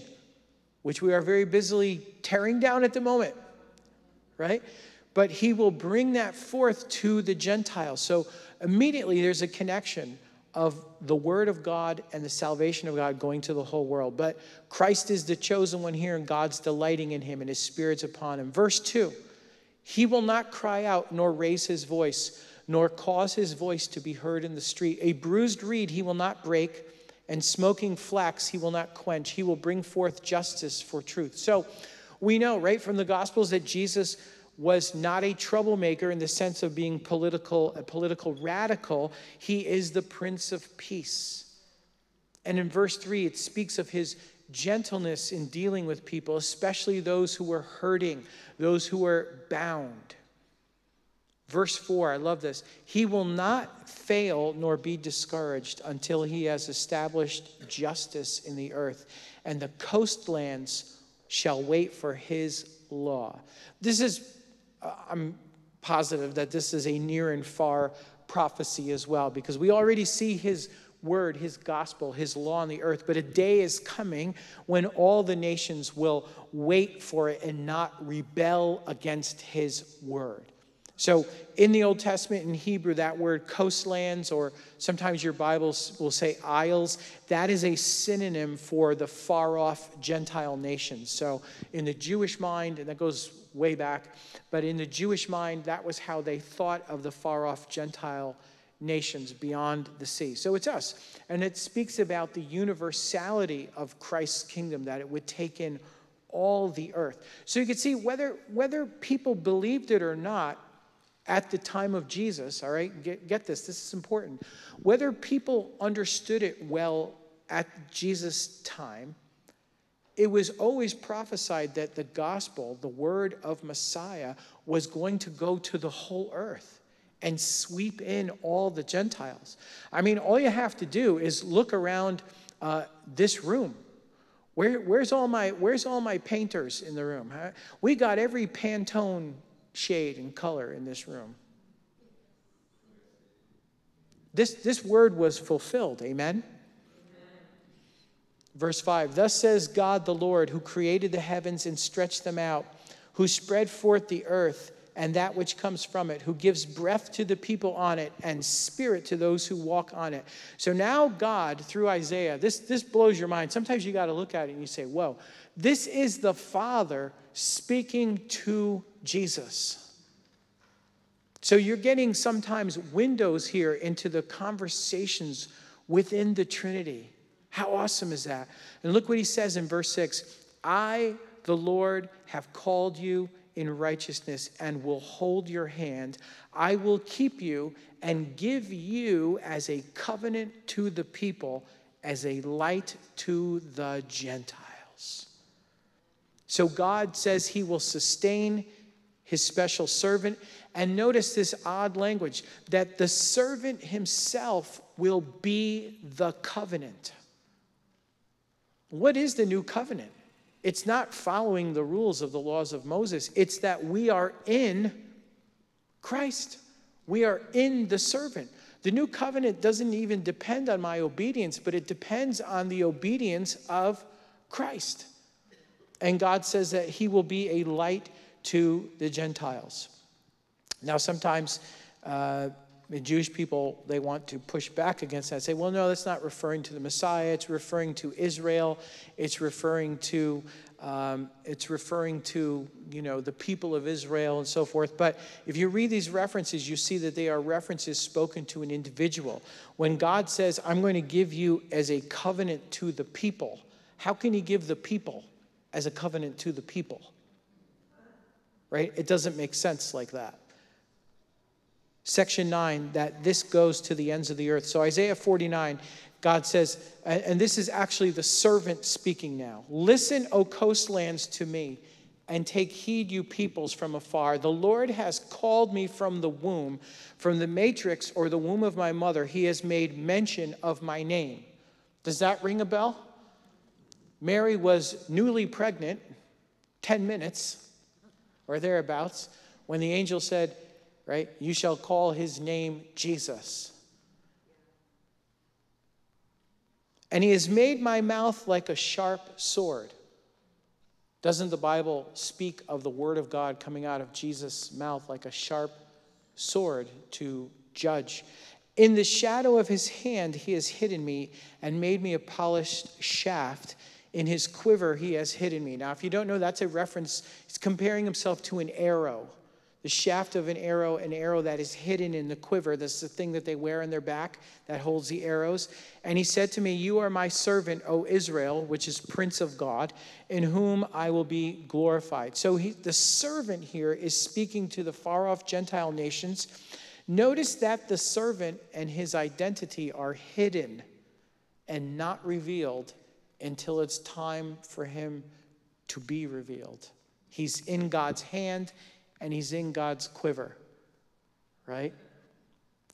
which we are very busily tearing down at the moment. Right? But he will bring that forth to the Gentiles. So immediately there's a connection of the word of God and the salvation of God going to the whole world. But Christ is the chosen one here, and God's delighting in him, and his spirit's upon him. Verse two, he will not cry out nor raise his voice, nor cause his voice to be heard in the street. A bruised reed he will not break, and smoking flax he will not quench. He will bring forth justice for truth. So we know right from the Gospels that Jesus was not a troublemaker in the sense of being political, a political radical. He is the Prince of Peace. And in verse three, it speaks of his gentleness in dealing with people, especially those who were hurting, those who were bound. Verse four, I love this. He will not fail nor be discouraged until he has established justice in the earth, and the coastlands shall wait for his law. This is, I'm positive that this is a near and far prophecy as well, because we already see his word, his gospel, his law on the earth, but a day is coming when all the nations will wait for it and not rebel against his word. So in the Old Testament, in Hebrew, that word coastlands, or sometimes your Bibles will say isles, that is a synonym for the far-off Gentile nations. So in the Jewish mind, and that goes way back, but in the Jewish mind, that was how they thought of the far-off Gentile nations beyond the sea. So it's us. And it speaks about the universality of Christ's kingdom, that it would take in all the earth. So you can see whether, whether people believed it or not, at the time of Jesus, all right, get, get this, this is important. Whether people understood it well at Jesus' time, it was always prophesied that the gospel, the word of Messiah, was going to go to the whole earth and sweep in all the Gentiles. I mean, all you have to do is look around uh, this room. Where, where's all my, where's all my painters in the room? Huh? We got every Pantone shade and color in this room. This, this word was fulfilled. Amen? Amen? Verse five, thus says God the Lord, who created the heavens and stretched them out, who spread forth the earth and that which comes from it, who gives breath to the people on it and spirit to those who walk on it. So now God, through Isaiah, this, this blows your mind. Sometimes you got to look at it and you say, whoa, this is the Father speaking to Jesus. So you're getting sometimes windows here into the conversations within the Trinity. How awesome is that? And look what he says in verse six. I, the Lord, have called you in righteousness and will hold your hand. I will keep you and give you as a covenant to the people, as a light to the Gentiles. So God says he will sustain his special servant. And notice this odd language, that the servant himself will be the covenant. What is the new covenant? It's not following the rules of the laws of Moses. It's that we are in Christ. We are in the servant. The new covenant doesn't even depend on my obedience, but it depends on the obedience of Christ. And God says that he will be a light to the Gentiles. Now, sometimes uh, the Jewish people, they want to push back against that and say, well, no, that's not referring to the Messiah. It's referring to Israel. It's referring to, um, it's referring to, you know, the people of Israel and so forth. But if you read these references, you see that they are references spoken to an individual. When God says, I'm going to give you as a covenant to the people, how can he give the people as a covenant to the people? Right? It doesn't make sense like that. Section nine, that this goes to the ends of the earth. So Isaiah forty-nine, God says, and this is actually the servant speaking now. Listen, O coastlands, to me, and take heed, you peoples from afar. The Lord has called me from the womb, from the matrix or the womb of my mother. He has made mention of my name. Does that ring a bell? Mary was newly pregnant, ten minutes or thereabouts, when the angel said, right, you shall call his name Jesus. And he has made my mouth like a sharp sword. Doesn't the Bible speak of the word of God coming out of Jesus' mouth like a sharp sword to judge? In the shadow of his hand he has hidden me and made me a polished shaft. In his quiver he has hidden me. Now, if you don't know, that's a reference. He's comparing himself to an arrow. The shaft of an arrow, an arrow that is hidden in the quiver. That's the thing that they wear on their back that holds the arrows. And he said to me, you are my servant, O Israel, which is Prince of God, in whom I will be glorified. So he, the servant here is speaking to the far-off Gentile nations. Notice that the servant and his identity are hidden and not revealed until it's time for him to be revealed. He's in God's hand and he's in God's quiver. right?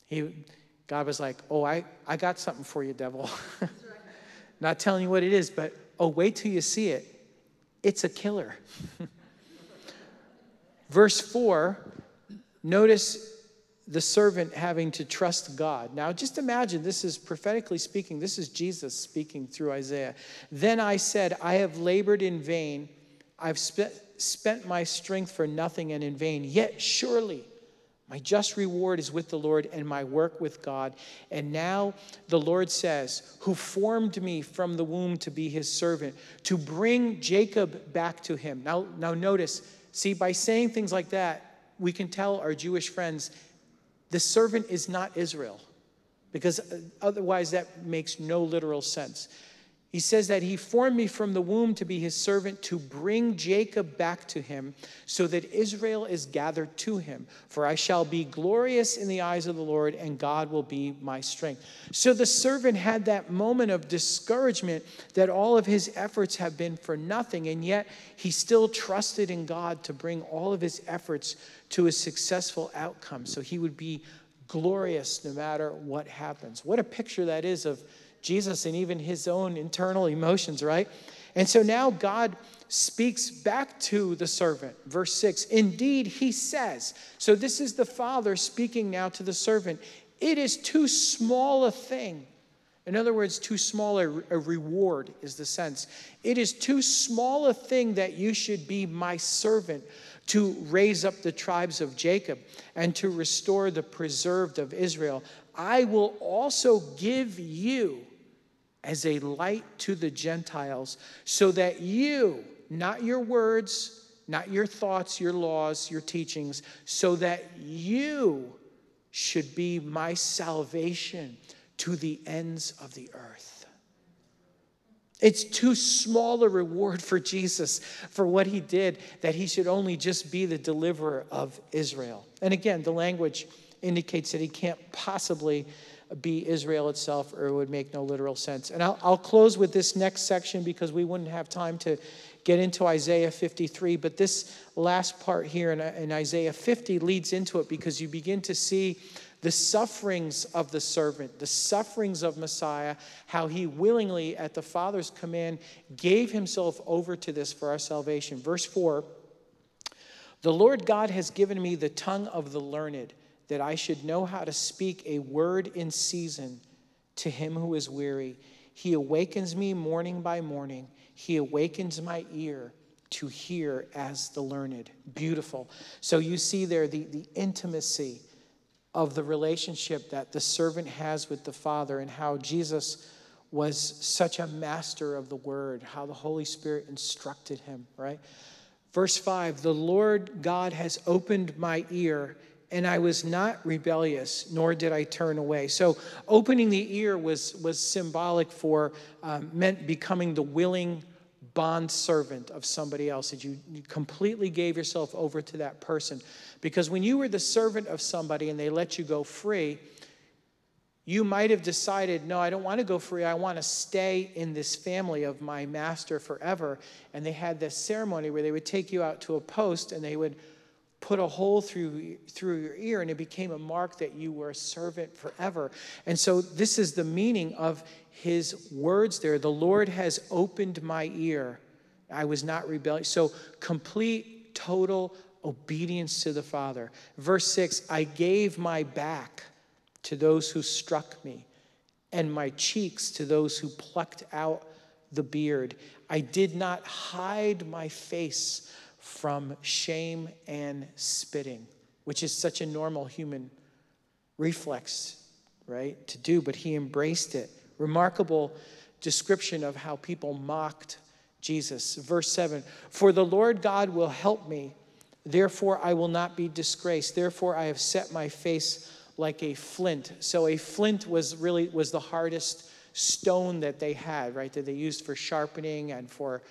He, God was like, oh, I, I got something for you, devil. Not telling you what it is, but oh, wait till you see it. It's a killer. Verse four, notice the servant having to trust God. Now, just imagine, this is prophetically speaking. This is Jesus speaking through Isaiah. Then I said, I have labored in vain. I've spent, spent my strength for nothing and in vain. Yet surely my just reward is with the Lord and my work with God. And now the Lord says, who formed me from the womb to be his servant, to bring Jacob back to him. Now, now notice, see, by saying things like that, we can tell our Jewish friends, the servant is not Israel, because otherwise that makes no literal sense. He says that he formed me from the womb to be his servant, to bring Jacob back to him, so that Israel is gathered to him. For I shall be glorious in the eyes of the Lord, and God will be my strength. So the servant had that moment of discouragement that all of his efforts have been for nothing, and yet he still trusted in God to bring all of his efforts to a successful outcome, so he would be glorious no matter what happens. What a picture that is of Jesus and even his own internal emotions, right? And so now God speaks back to the servant. Verse six, indeed, he says, so this is the Father speaking now to the servant, it is too small a thing. In other words, too small a reward is the sense. It is too small a thing that you should be my servant to raise up the tribes of Jacob and to restore the preserved of Israel. I will also give you as a light to the Gentiles, so that you, not your words, not your thoughts, your laws, your teachings, so that you should be my salvation to the ends of the earth. It's too small a reward for Jesus for what he did, that he should only just be the deliverer of Israel. And again, the language indicates that he can't possibly be Israel itself, or it would make no literal sense. And I'll, I'll close with this next section, because we wouldn't have time to get into Isaiah fifty-three, but this last part here in, in Isaiah fifty leads into it, because you begin to see the sufferings of the servant, the sufferings of Messiah, how he willingly, at the Father's command, gave himself over to this for our salvation. Verse four, the Lord God has given me the tongue of the learned, that I should know how to speak a word in season to him who is weary. He awakens me morning by morning. He awakens my ear to hear as the learned. Beautiful. So you see there the, the intimacy of the relationship that the servant has with the Father, and how Jesus was such a master of the word, how the Holy Spirit instructed him, right? Verse five, the Lord God has opened my ear, and I was not rebellious, nor did I turn away. So opening the ear was, was symbolic for, um, meant becoming the willing bondservant of somebody else, that you, you completely gave yourself over to that person. Because when you were the servant of somebody and they let you go free, you might have decided, no, I don't want to go free. I want to stay in this family of my master forever. And they had this ceremony where they would take you out to a post and they would put a hole through, through your ear, and it became a mark that you were a servant forever. And so this is the meaning of his words there. The Lord has opened my ear. I was not rebellious. So complete, total obedience to the Father. Verse six, I gave my back to those who struck me, and my cheeks to those who plucked out the beard. I did not hide my face from shame and spitting, which is such a normal human reflex, right, to do, but he embraced it. Remarkable description of how people mocked Jesus. Verse seven, for the Lord God will help me, therefore I will not be disgraced. Therefore I have set my face like a flint. So a flint was really, was the hardest stone that they had, right, that they used for sharpening and for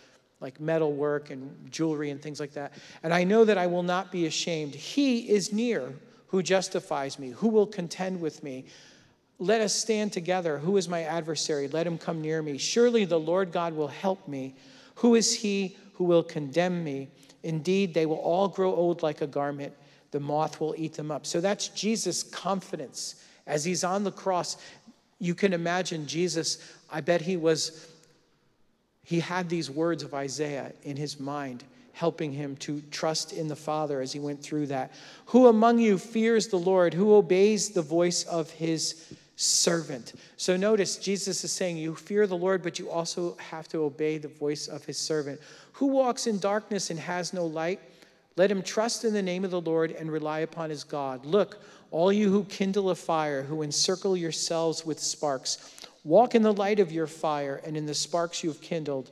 like metal work and jewelry and things like that. And I know that I will not be ashamed. He is near who justifies me. Who will contend with me? Let us stand together. Who is my adversary? Let him come near me. Surely the Lord God will help me. Who is he who will condemn me? Indeed, they will all grow old like a garment. the moth will eat them up. So that's Jesus' confidence. As he's on the cross, you can imagine Jesus, I bet he was, he had these words of Isaiah in his mind, helping him to trust in the Father as he went through that. Who among you fears the Lord? Who obeys the voice of his servant? So notice Jesus is saying you fear the Lord, but you also have to obey the voice of his servant. Who walks in darkness and has no light? Let him trust in the name of the Lord and rely upon his God. Look, all you who kindle a fire, who encircle yourselves with sparks, walk in the light of your fire and in the sparks you have kindled.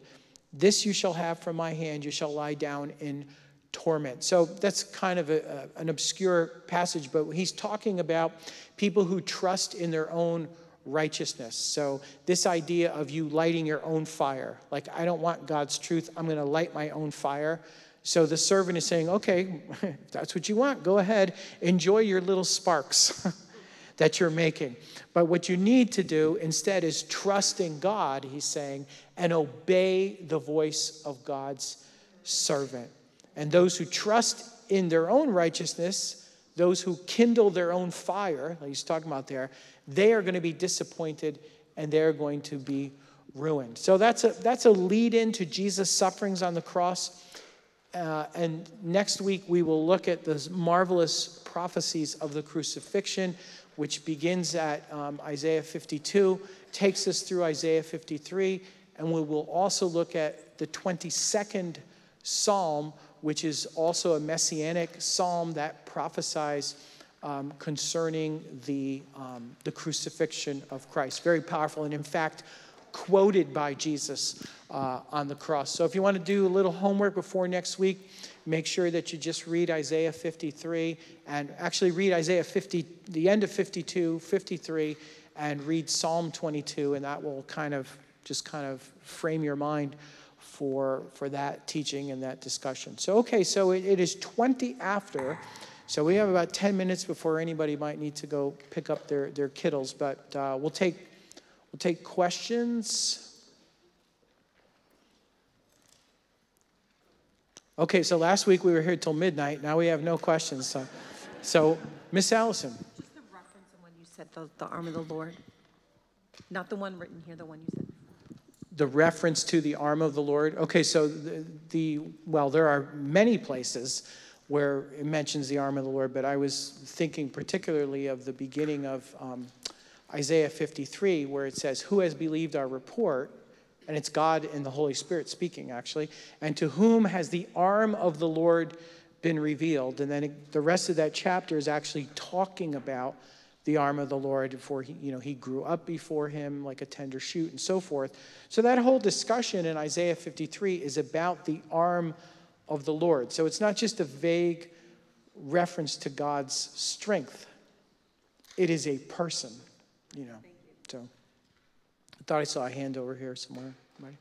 This you shall have from my hand. You shall lie down in torment. So that's kind of a, a, an obscure passage, but he's talking about people who trust in their own righteousness. So this idea of you lighting your own fire, like I don't want God's truth, I'm going to light my own fire. So the servant is saying, okay, if that's what you want, go ahead, enjoy your little sparks that you're making. But what you need to do instead is trust in God, he's saying, and obey the voice of God's servant. And those who trust in their own righteousness, those who kindle their own fire, like he's talking about there, they are going to be disappointed and they're going to be ruined. So that's a, that's a lead into Jesus' sufferings on the cross. Uh, and next week we will look at those marvelous prophecies of the crucifixion, which begins at um, Isaiah fifty-two, takes us through Isaiah fifty-three, and we will also look at the twenty-second Psalm, which is also a Messianic Psalm that prophesies um, concerning the, um, the crucifixion of Christ. Very powerful, and in fact, quoted by Jesus uh, on the cross. So if you want to do a little homework before next week, make sure that you just read Isaiah fifty-three and actually read Isaiah fifty, the end of fifty-two, fifty-three, and read Psalm twenty-two, and that will kind of just kind of frame your mind for, for that teaching and that discussion. So, okay, so it, it is twenty after, so we have about ten minutes before anybody might need to go pick up their, their kiddles, but uh, we'll take, we'll take questions. Okay, so last week we were here till midnight. Now we have no questions. So, so Miss Allison. Just the reference of when you said the, the arm of the Lord. Not the one written here, the one you said. The reference to the arm of the Lord. Okay, so the, the well, there are many places where it mentions the arm of the Lord, but I was thinking particularly of the beginning of um, Isaiah fifty-three, where it says, who has believed our report? And it's God and the Holy Spirit speaking, actually. And to whom has the arm of the Lord been revealed? And then it, the rest of that chapter is actually talking about the arm of the Lord before he, you know, he grew up before him like a tender shoot and so forth. So that whole discussion in Isaiah fifty-three is about the arm of the Lord. So it's not just a vague reference to God's strength. It is a person, you know. So. Thought I saw a hand over here somewhere. Somebody?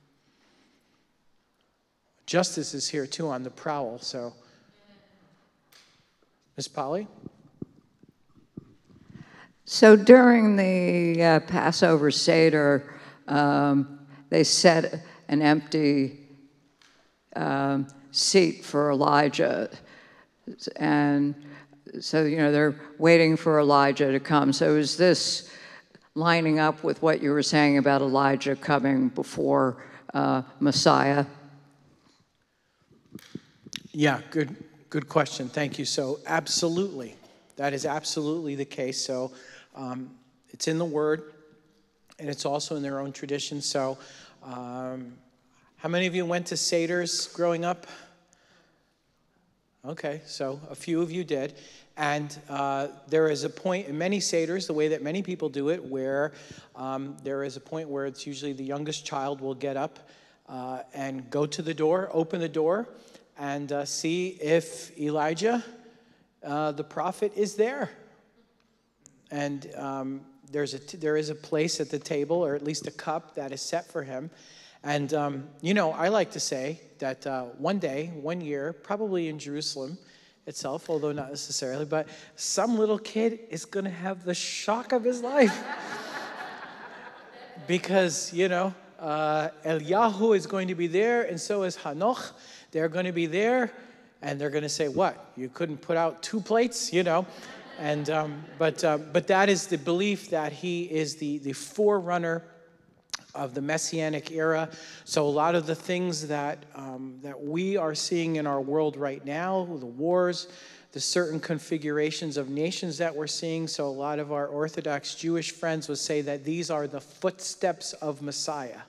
Justice is here too on the prowl. So, Miz Polly. So during the uh, Passover Seder, um, they set an empty um, seat for Elijah, and so you know they're waiting for Elijah to come. So is this lining up with what you were saying about Elijah coming before uh, Messiah? Yeah, good, good question. Thank you. So absolutely, that is absolutely the case. So um, it's in the Word, and it's also in their own tradition. So um, how many of you went to seders growing up? Okay, so a few of you did. And uh, there is a point in many seders, the way that many people do it, where um, there is a point where it's usually the youngest child will get up uh, and go to the door, open the door, and uh, see if Elijah, uh, the prophet, is there. And um, there's a t there is a place at the table, or at least a cup, that is set for him. And, um, you know, I like to say that uh, one day, one year, probably in Jerusalem itself, although not necessarily, but some little kid is going to have the shock of his life because, you know, uh, Eliyahu is going to be there, and so is Hanoch. They're going to be there, and they're going to say, what? You couldn't put out two plates, you know? And, um, but, uh, but that is the belief that he is the, the forerunner of the Messianic era. So a lot of the things that, um, that we are seeing in our world right now, the wars, the certain configurations of nations that we're seeing. So a lot of our Orthodox Jewish friends would say that these are the footsteps of Messiah.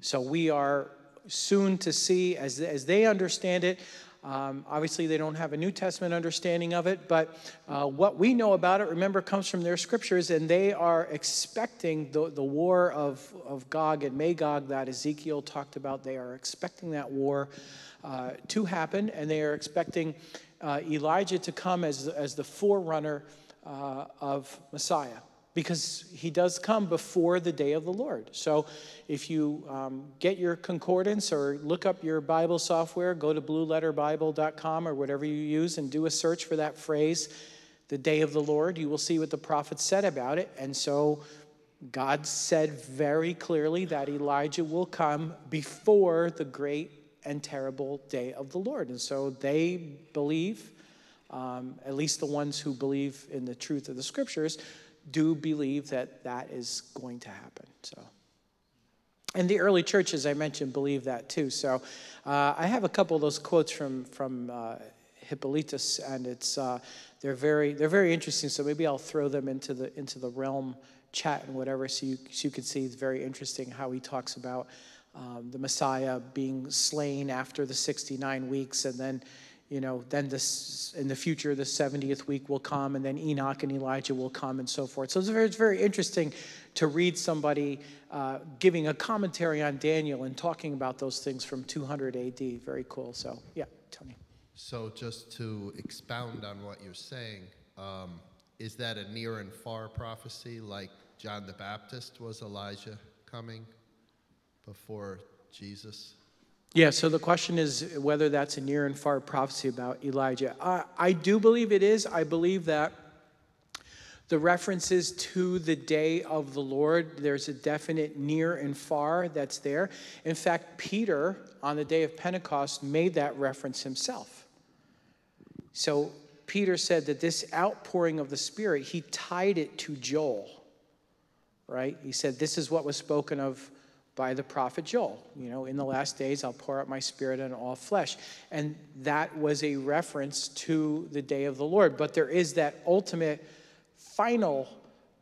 So we are soon to see, as, as they understand it, Um, obviously, they don't have a New Testament understanding of it, but uh, what we know about it, remember, comes from their scriptures, and they are expecting the, the war of, of Gog and Magog that Ezekiel talked about. They are expecting that war uh, to happen, and they are expecting uh, Elijah to come as, as the forerunner uh, of Messiah, because he does come before the day of the Lord. So if you um, get your concordance or look up your Bible software, go to blue letter bible dot com or whatever you use and do a search for that phrase, the day of the Lord, you will see what the prophets said about it. And so God said very clearly that Elijah will come before the great and terrible day of the Lord. And so they believe, um, at least the ones who believe in the truth of the scriptures, do believe that that is going to happen. So, and the early church, as I mentioned, believed that too. So uh, I have a couple of those quotes from from uh, Hippolytus, and it's uh, they're very they're very interesting. So maybe I'll throw them into the into the realm chat and whatever, so you so you can see it's very interesting how he talks about um, the Messiah being slain after the sixty-nine weeks, and then, you know, then this, in the future, the seventieth week will come, and then Enoch and Elijah will come, and so forth. So it's very, it's very interesting to read somebody uh, giving a commentary on Daniel and talking about those things from two hundred A D Very cool. So, yeah, Tony. So just to expound on what you're saying, um, is that a near and far prophecy, like John the Baptist? Was Elijah coming before Jesus? Yeah, so the question is whether that's a near and far prophecy about Elijah. Uh, I do believe it is. I believe that the references to the day of the Lord, there's a definite near and far that's there. In fact, Peter, on the day of Pentecost, made that reference himself. So Peter said that this outpouring of the Spirit, he tied it to Joel, right? He said this is what was spoken of by the prophet Joel, you know, in the last days I'll pour out my Spirit on all flesh. And that was a reference to the day of the Lord. But there is that ultimate final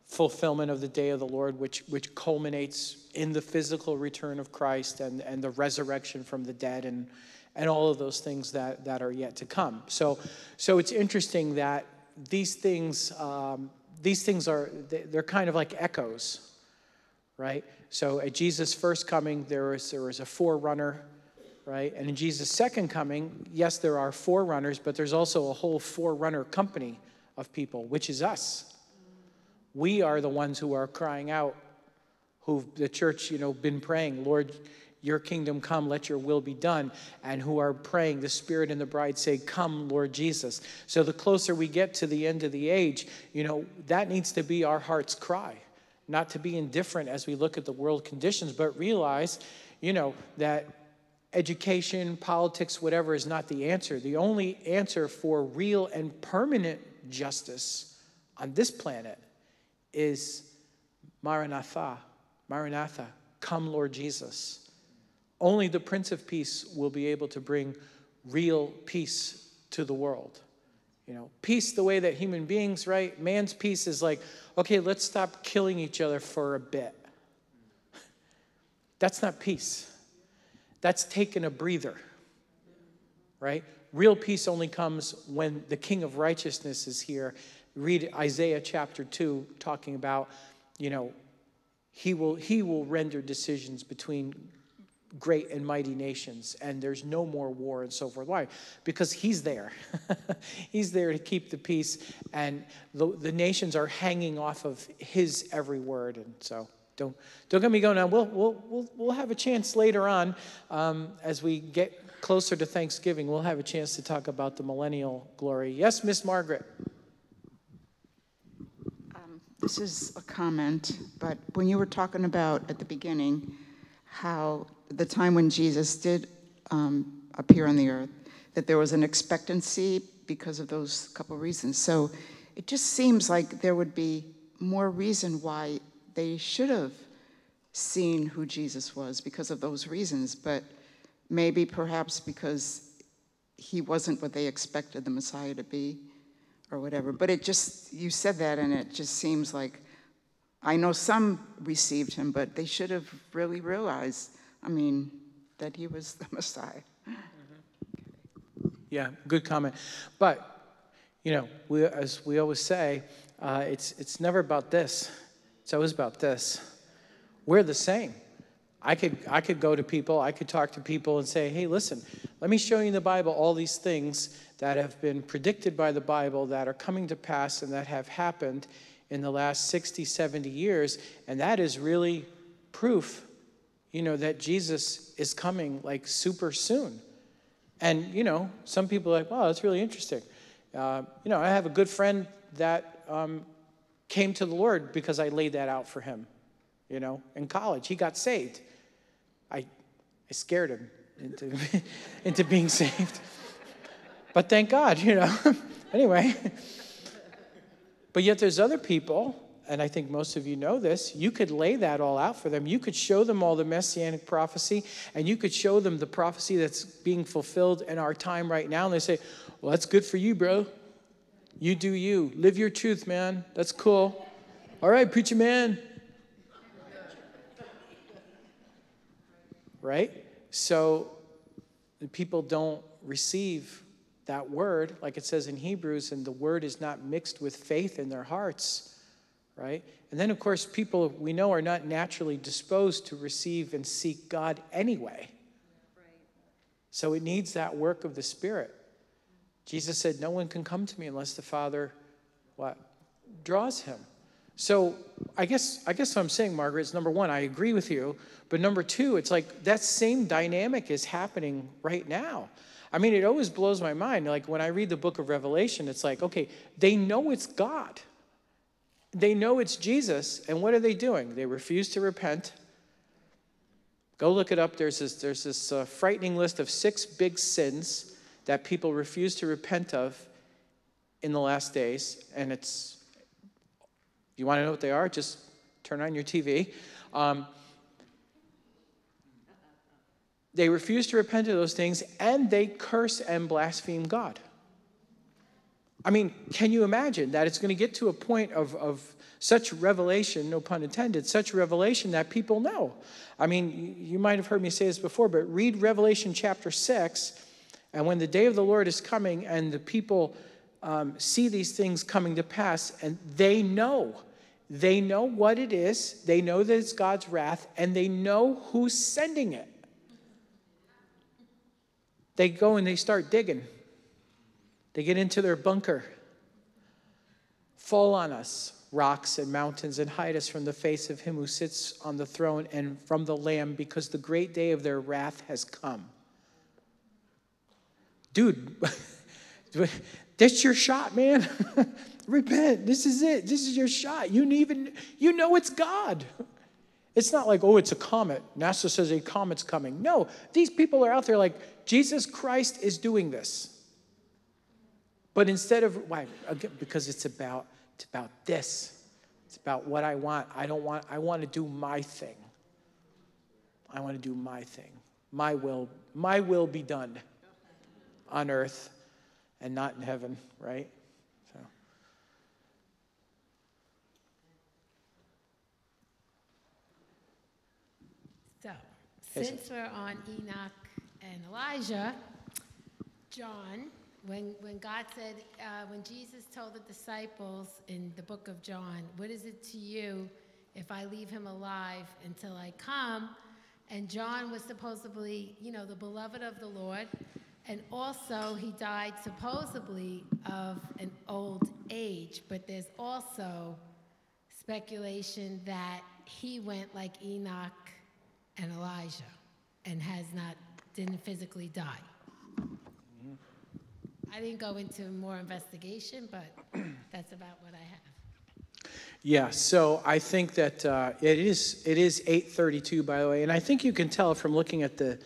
fulfillment of the day of the Lord, which, which culminates in the physical return of Christ and, and the resurrection from the dead and, and all of those things that, that are yet to come. So, so it's interesting that these things, um, these things are, they're kind of like echoes, right? So at Jesus' first coming, there was, there was a forerunner, right? And in Jesus' second coming, yes, there are forerunners, but there's also a whole forerunner company of people, which is us. We are the ones who are crying out, who the church, you know, been praying, Lord, your kingdom come, let your will be done, and who are praying, the Spirit and the bride say, come, Lord Jesus. So the closer we get to the end of the age, you know, that needs to be our heart's cry. Not to be indifferent as we look at the world conditions, but realize, you know, that education, politics, whatever is not the answer. The only answer for real and permanent justice on this planet is Maranatha, Maranatha, come Lord Jesus. Only the Prince of Peace will be able to bring real peace to the world. You know, peace the way that human beings, right? Man's peace is like, okay, let's stop killing each other for a bit. That's not peace. That's taking a breather, right? Real peace only comes when the King of Righteousness is here. Read Isaiah chapter two, talking about, you know, he will, he will render decisions between great and mighty nations, and there's no more war and so forth. Why? Because he's there. He's there to keep the peace, and the, the nations are hanging off of his every word. And so don't don't get me going on. We'll we'll we'll, we'll have a chance later on um, as we get closer to Thanksgiving. We'll have a chance to talk about the millennial glory. Yes, Miss Margaret. Um, this is a comment, but when you were talking about at the beginning how the time when Jesus did um, appear on the earth, that there was an expectancy because of those couple reasons. So it just seems like there would be more reason why they should have seen who Jesus was because of those reasons, but maybe perhaps because he wasn't what they expected the Messiah to be or whatever. But it just, you said that and it just seems like, I know some received him, but they should have really realized, I mean, that he was the Messiah. Yeah, good comment. But, you know, we, as we always say, uh, it's, it's never about this. It's always about this. We're the same. I could, I could go to people, I could talk to people and say, hey, listen, let me show you in the Bible all these things that have been predicted by the Bible that are coming to pass and that have happened in the last sixty, seventy years. And that is really proof, you know, that Jesus is coming like super soon. And, you know, some people are like, wow, that's really interesting. Uh, you know, I have a good friend that um, came to the Lord because I laid that out for him, you know, in college. He got saved. I, I scared him into, into being saved. But thank God, you know. Anyway. But yet there's other people, and I think most of you know this, you could lay that all out for them. You could show them all the Messianic prophecy, and you could show them the prophecy that's being fulfilled in our time right now. And they say, well, that's good for you, bro. You do you. Live your truth, man. That's cool. All right, preacher man. Right? So the people don't receive that word, like it says in Hebrews, and the word is not mixed with faith in their hearts. Right? And then, of course, people we know are not naturally disposed to receive and seek God anyway. So it needs that work of the Spirit. Jesus said, no one can come to me unless the Father, what, draws him. So I guess, I guess what I'm saying, Margaret, is number one, I agree with you. But number two, it's like that same dynamic is happening right now. I mean, it always blows my mind. Like when I read the book of Revelation, it's like, okay, they know it's God. They know it's Jesus, and what are they doing? They refuse to repent. Go look it up. There's this, there's this uh, frightening list of six big sins that people refuse to repent of in the last days, and it's, you want to know what they are? Just turn on your T V. Um, they refuse to repent of those things, and they curse and blaspheme God. I mean, can you imagine that it's going to get to a point of, of such revelation, no pun intended, such revelation that people know? I mean, you might have heard me say this before, but read Revelation chapter six, and when the day of the Lord is coming and the people um, see these things coming to pass, and they know, they know what it is, they know that it's God's wrath, and they know who's sending it. They go and they start digging. They get into their bunker. Fall on us, rocks and mountains, and hide us from the face of him who sits on the throne and from the Lamb, because the great day of their wrath has come. Dude, that's your shot, man. Repent. This is it. This is your shot. You even, you know it's God. It's not like, oh, it's a comet. NASA says a comet's coming. No, these people are out there like, Jesus Christ is doing this. But instead of, why? Again, because it's about, it's about this. It's about what I want. I don't want, I want to do my thing. I want to do my thing. My will, my will be done on earth and not in heaven, right? So. So, since we're on Enoch and Elijah, John... When, when God said, uh, when Jesus told the disciples in the book of John, what is it to you if I leave him alive until I come? And John was supposedly, you know, the beloved of the Lord. And also he died supposedly of an old age. But there's also speculation that he went like Enoch and Elijah and has not, didn't physically die. I didn't go into more investigation, but that's about what I have. Yeah, so I think that uh, it is it is eight thirty-two, by the way, and I think you can tell from looking at the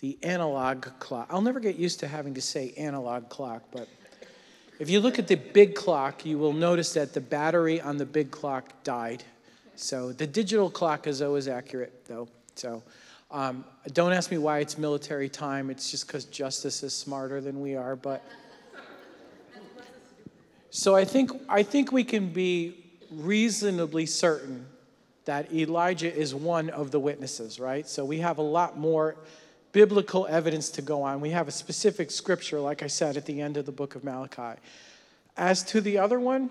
the analog clock. I'll never get used to having to say analog clock, but if you look at the big clock, you will notice that the battery on the big clock died. So the digital clock is always accurate, though. So um, don't ask me why it's military time. It's just because justice is smarter than we are. But so I think I think we can be reasonably certain that Elijah is one of the witnesses, right? So we have a lot more biblical evidence to go on. We have a specific scripture, like I said, at the end of the book of Malachi. As to the other one,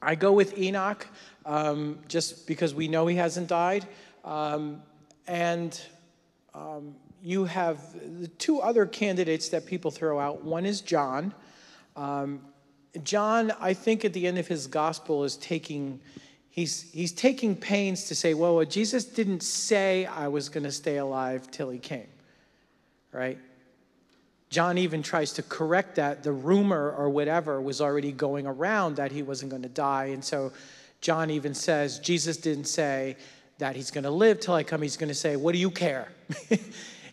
I go with Enoch, um, just because we know he hasn't died. Um, and um, you have the two other candidates that people throw out. One is John. Um, John, I think at the end of his gospel, is taking... He's, he's taking pains to say, well, well, Jesus didn't say I was going to stay alive till he came, right? John even tries to correct that. The rumor or whatever was already going around that he wasn't going to die. And so John even says, Jesus didn't say that he's going to live till I come. He's going to say, what do you care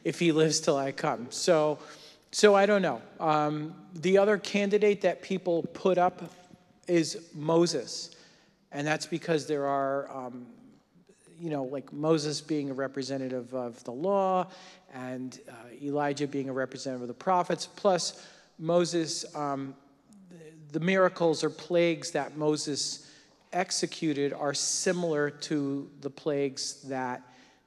if he lives till I come? So, so I don't know. Um, the other candidate that people put up is Moses. And that's because there are, um, you know, like Moses being a representative of the law and uh, Elijah being a representative of the prophets. Plus, Moses, um, the miracles or plagues that Moses executed are similar to the plagues that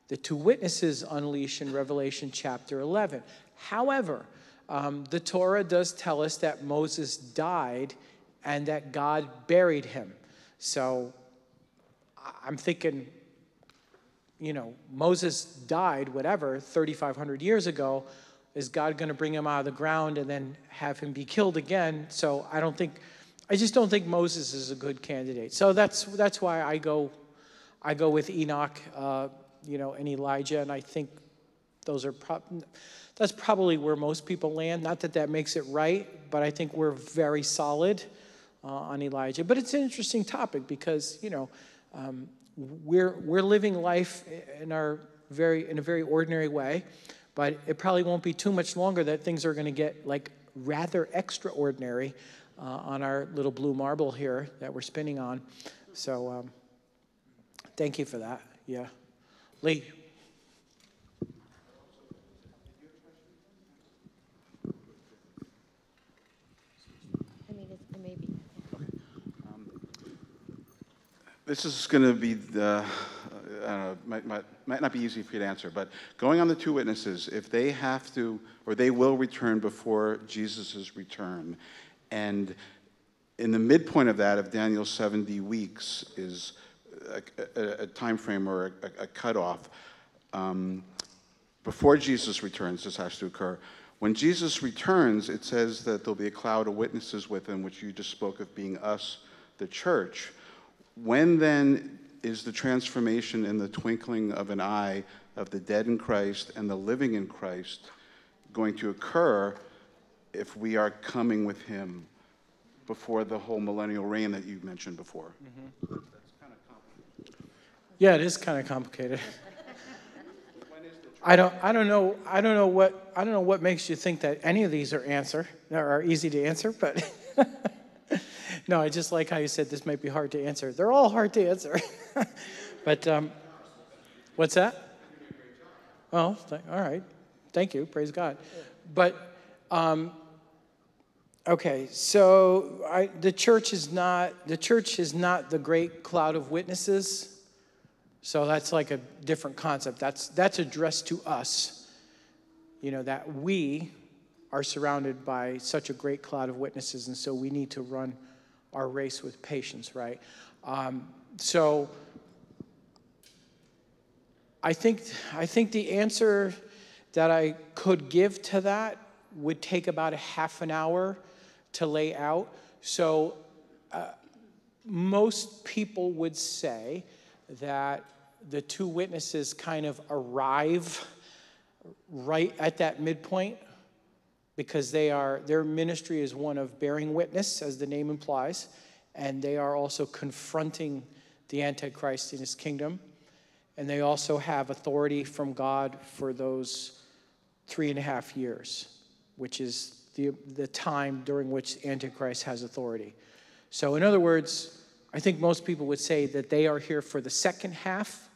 the two witnesses unleash in Revelation chapter eleven. However, um, the Torah does tell us that Moses died and that God buried him. So I'm thinking, you know, Moses died, whatever, thirty-five hundred years ago. Is God going to bring him out of the ground and then have him be killed again? So I don't think, I just don't think Moses is a good candidate. So that's that's why I go, I go with Enoch, uh, you know, and Elijah, and I think those are pro- that's probably where most people land. Not that that makes it right, but I think we're very solid Uh, on Elijah. But it's an interesting topic because, you know, um, we're we're living life in our very in a very ordinary way, but it probably won't be too much longer that things are going to get like rather extraordinary uh, on our little blue marble here that we're spinning on. So um, thank you for that. Yeah, Lee. This is going to be, the, I don't know, might, might, might not be easy for you to answer, but going on the two witnesses, if they have to, or they will return before Jesus' return, and in the midpoint of that, of Daniel's seventy weeks, is a, a, a time frame or a, a cutoff. Um, before Jesus returns, this has to occur. When Jesus returns, it says that there'll be a cloud of witnesses with him, which you just spoke of being us, the church. When then is the transformation in the twinkling of an eye of the dead in Christ and the living in Christ going to occur if we are coming with him before the whole millennial reign that you mentioned before? Mm-hmm. That's kind of complicated. Yeah, it is kind of complicated. When is the I don't I don't know I don't know what I don't know what makes you think that any of these are answer are easy to answer, but no, I just like how you said this might be hard to answer. They're all hard to answer. But um, what's that? Oh, th- all right. Thank you. Praise God. But, um, okay, so I, the church is not the church is not the great cloud of witnesses. So that's like a different concept. That's, that's addressed to us, you know, that we are surrounded by such a great cloud of witnesses, and so we need to run our race with patience, right? Um, so I think I think the answer that I could give to that would take about a half an hour to lay out. So uh, most people would say that the two witnesses kind of arrive right at that midpoint, because they are, their ministry is one of bearing witness, as the name implies, and they are also confronting the Antichrist in his kingdom. And they also have authority from God for those three and a half years, which is the, the time during which Antichrist has authority. So in other words, I think most people would say that they are here for the second half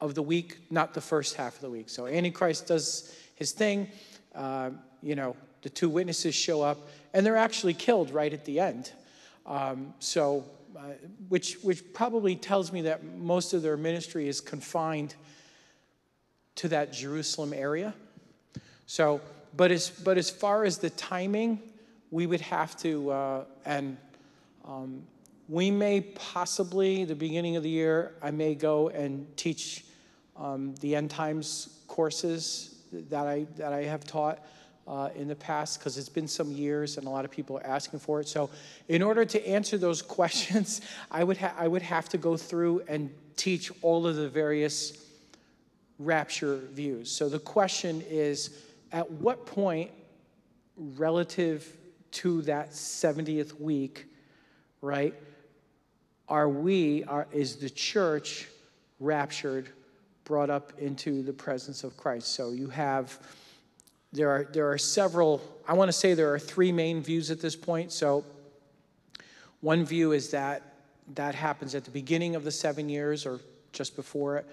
of the week, not the first half of the week. So Antichrist does his thing. Uh, you know, the two witnesses show up, and they're actually killed right at the end. Um, so, uh, which, which probably tells me that most of their ministry is confined to that Jerusalem area. So, but as, but as far as the timing, we would have to, uh, and um, we may possibly, the beginning of the year, I may go and teach um, the end times courses that I, that I have taught uh, in the past, because it's been some years and a lot of people are asking for it. So in order to answer those questions, I would, ha I would have to go through and teach all of the various rapture views. So the question is, at what point relative to that seventieth week, right, are we, are, is the church raptured, brought up into the presence of Christ? So you have, there are, there are several, I want to say there are three main views at this point. So one view is that that happens at the beginning of the seven years or just before it.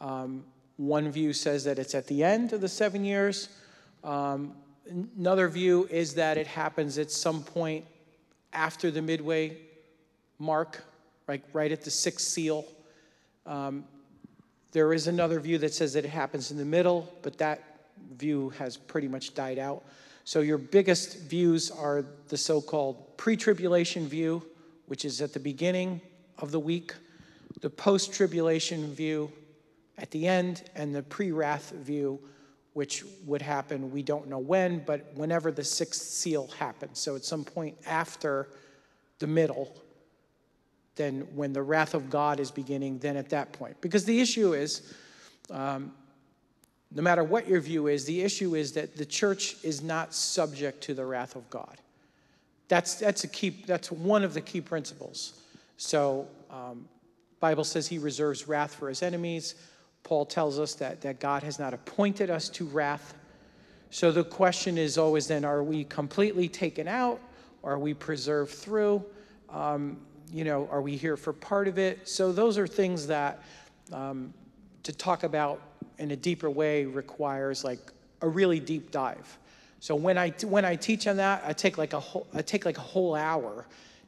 Um, one view says that it's at the end of the seven years. Um, another view is that it happens at some point after the midway mark, like right at the sixth seal. Um, There is another view that says that it happens in the middle, but that view has pretty much died out. So your biggest views are the so-called pre-tribulation view, which is at the beginning of the week, the post-tribulation view at the end, and the pre-wrath view, which would happen, we don't know when, but whenever the sixth seal happens. So at some point after the middle, then when the wrath of God is beginning, then at that point. Because the issue is, um, no matter what your view is, the issue is that the church is not subject to the wrath of God. That's, that's, a key, that's one of the key principles. So um, Bible says he reserves wrath for his enemies. Paul tells us that, that God has not appointed us to wrath. So the question is always then, are we completely taken out? Are we preserved through? Um, You know, are we here for part of it? So those are things that um, to talk about in a deeper way requires like a really deep dive. So when I when I teach on that, I take like a whole I take like a whole hour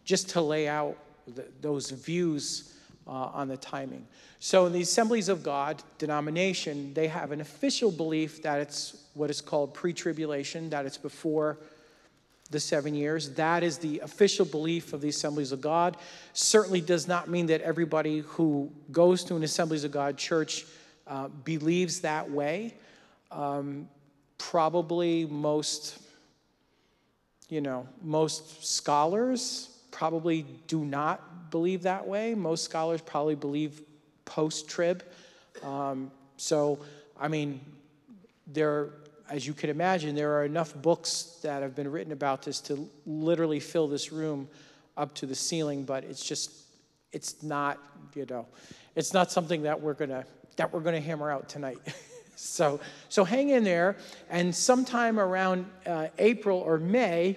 just to lay out the, those views uh, on the timing. So in the Assemblies of God denomination, they have an official belief that it's what is called pre-tribulation, that it's before the seven years. That is the official belief of the Assemblies of God. Certainly does not mean that everybody who goes to an Assemblies of God church uh, believes that way. Um, probably most, you know, most scholars probably do not believe that way. Most scholars probably believe post-trib. Um, so, I mean, there as you can imagine, there are enough books that have been written about this to literally fill this room up to the ceiling, but it's just, it's not, you know, it's not something that we're gonna, that we're gonna hammer out tonight. so, so hang in there, and sometime around uh, April or May,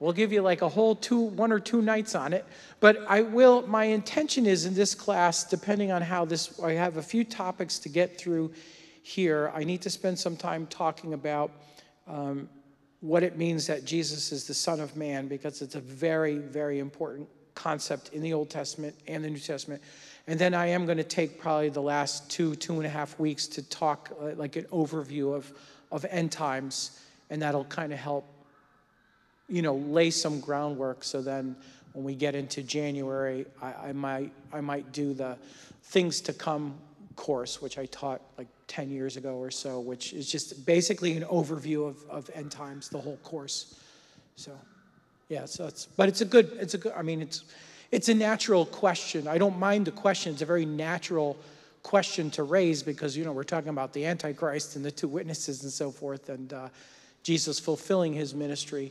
we'll give you like a whole two, one or two nights on it, but I will, my intention is in this class, depending on how this, I have a few topics to get through here. I need to spend some time talking about um, what it means that Jesus is the Son of Man, because it's a very, very important concept in the Old Testament and the New Testament. And then I am going to take probably the last two, two and a half weeks to talk uh, like an overview of, of end times, and that'll kind of help, you know, lay some groundwork. So then when we get into January, I, I, might, I might do the things to come course, which I taught like ten years ago or so, which is just basically an overview of, of end times, the whole course. So, yeah, so it's, but it's a good, it's a good, I mean, it's, it's a natural question. I don't mind the question. It's a very natural question to raise because, you know, we're talking about the Antichrist and the two witnesses and so forth, and uh, Jesus fulfilling his ministry,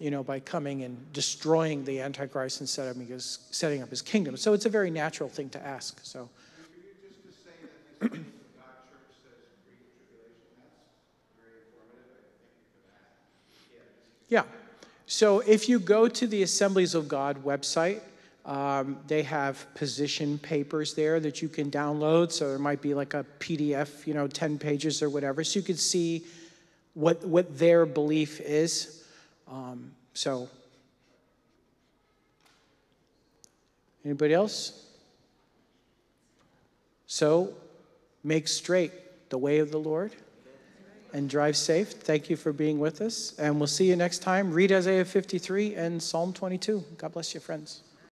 you know, by coming and destroying the Antichrist and set up his, setting up his kingdom. So it's a very natural thing to ask, so. Yeah. So if you go to the Assemblies of God website, um, they have position papers there that you can download. So there might be like a P D F, you know, ten pages or whatever. So you can see what, what their belief is. Um, so anybody else? So make straight the way of the Lord. And drive safe. Thank you for being with us. And we'll see you next time. Read Isaiah fifty-three and Psalm twenty-two. God bless you, friends.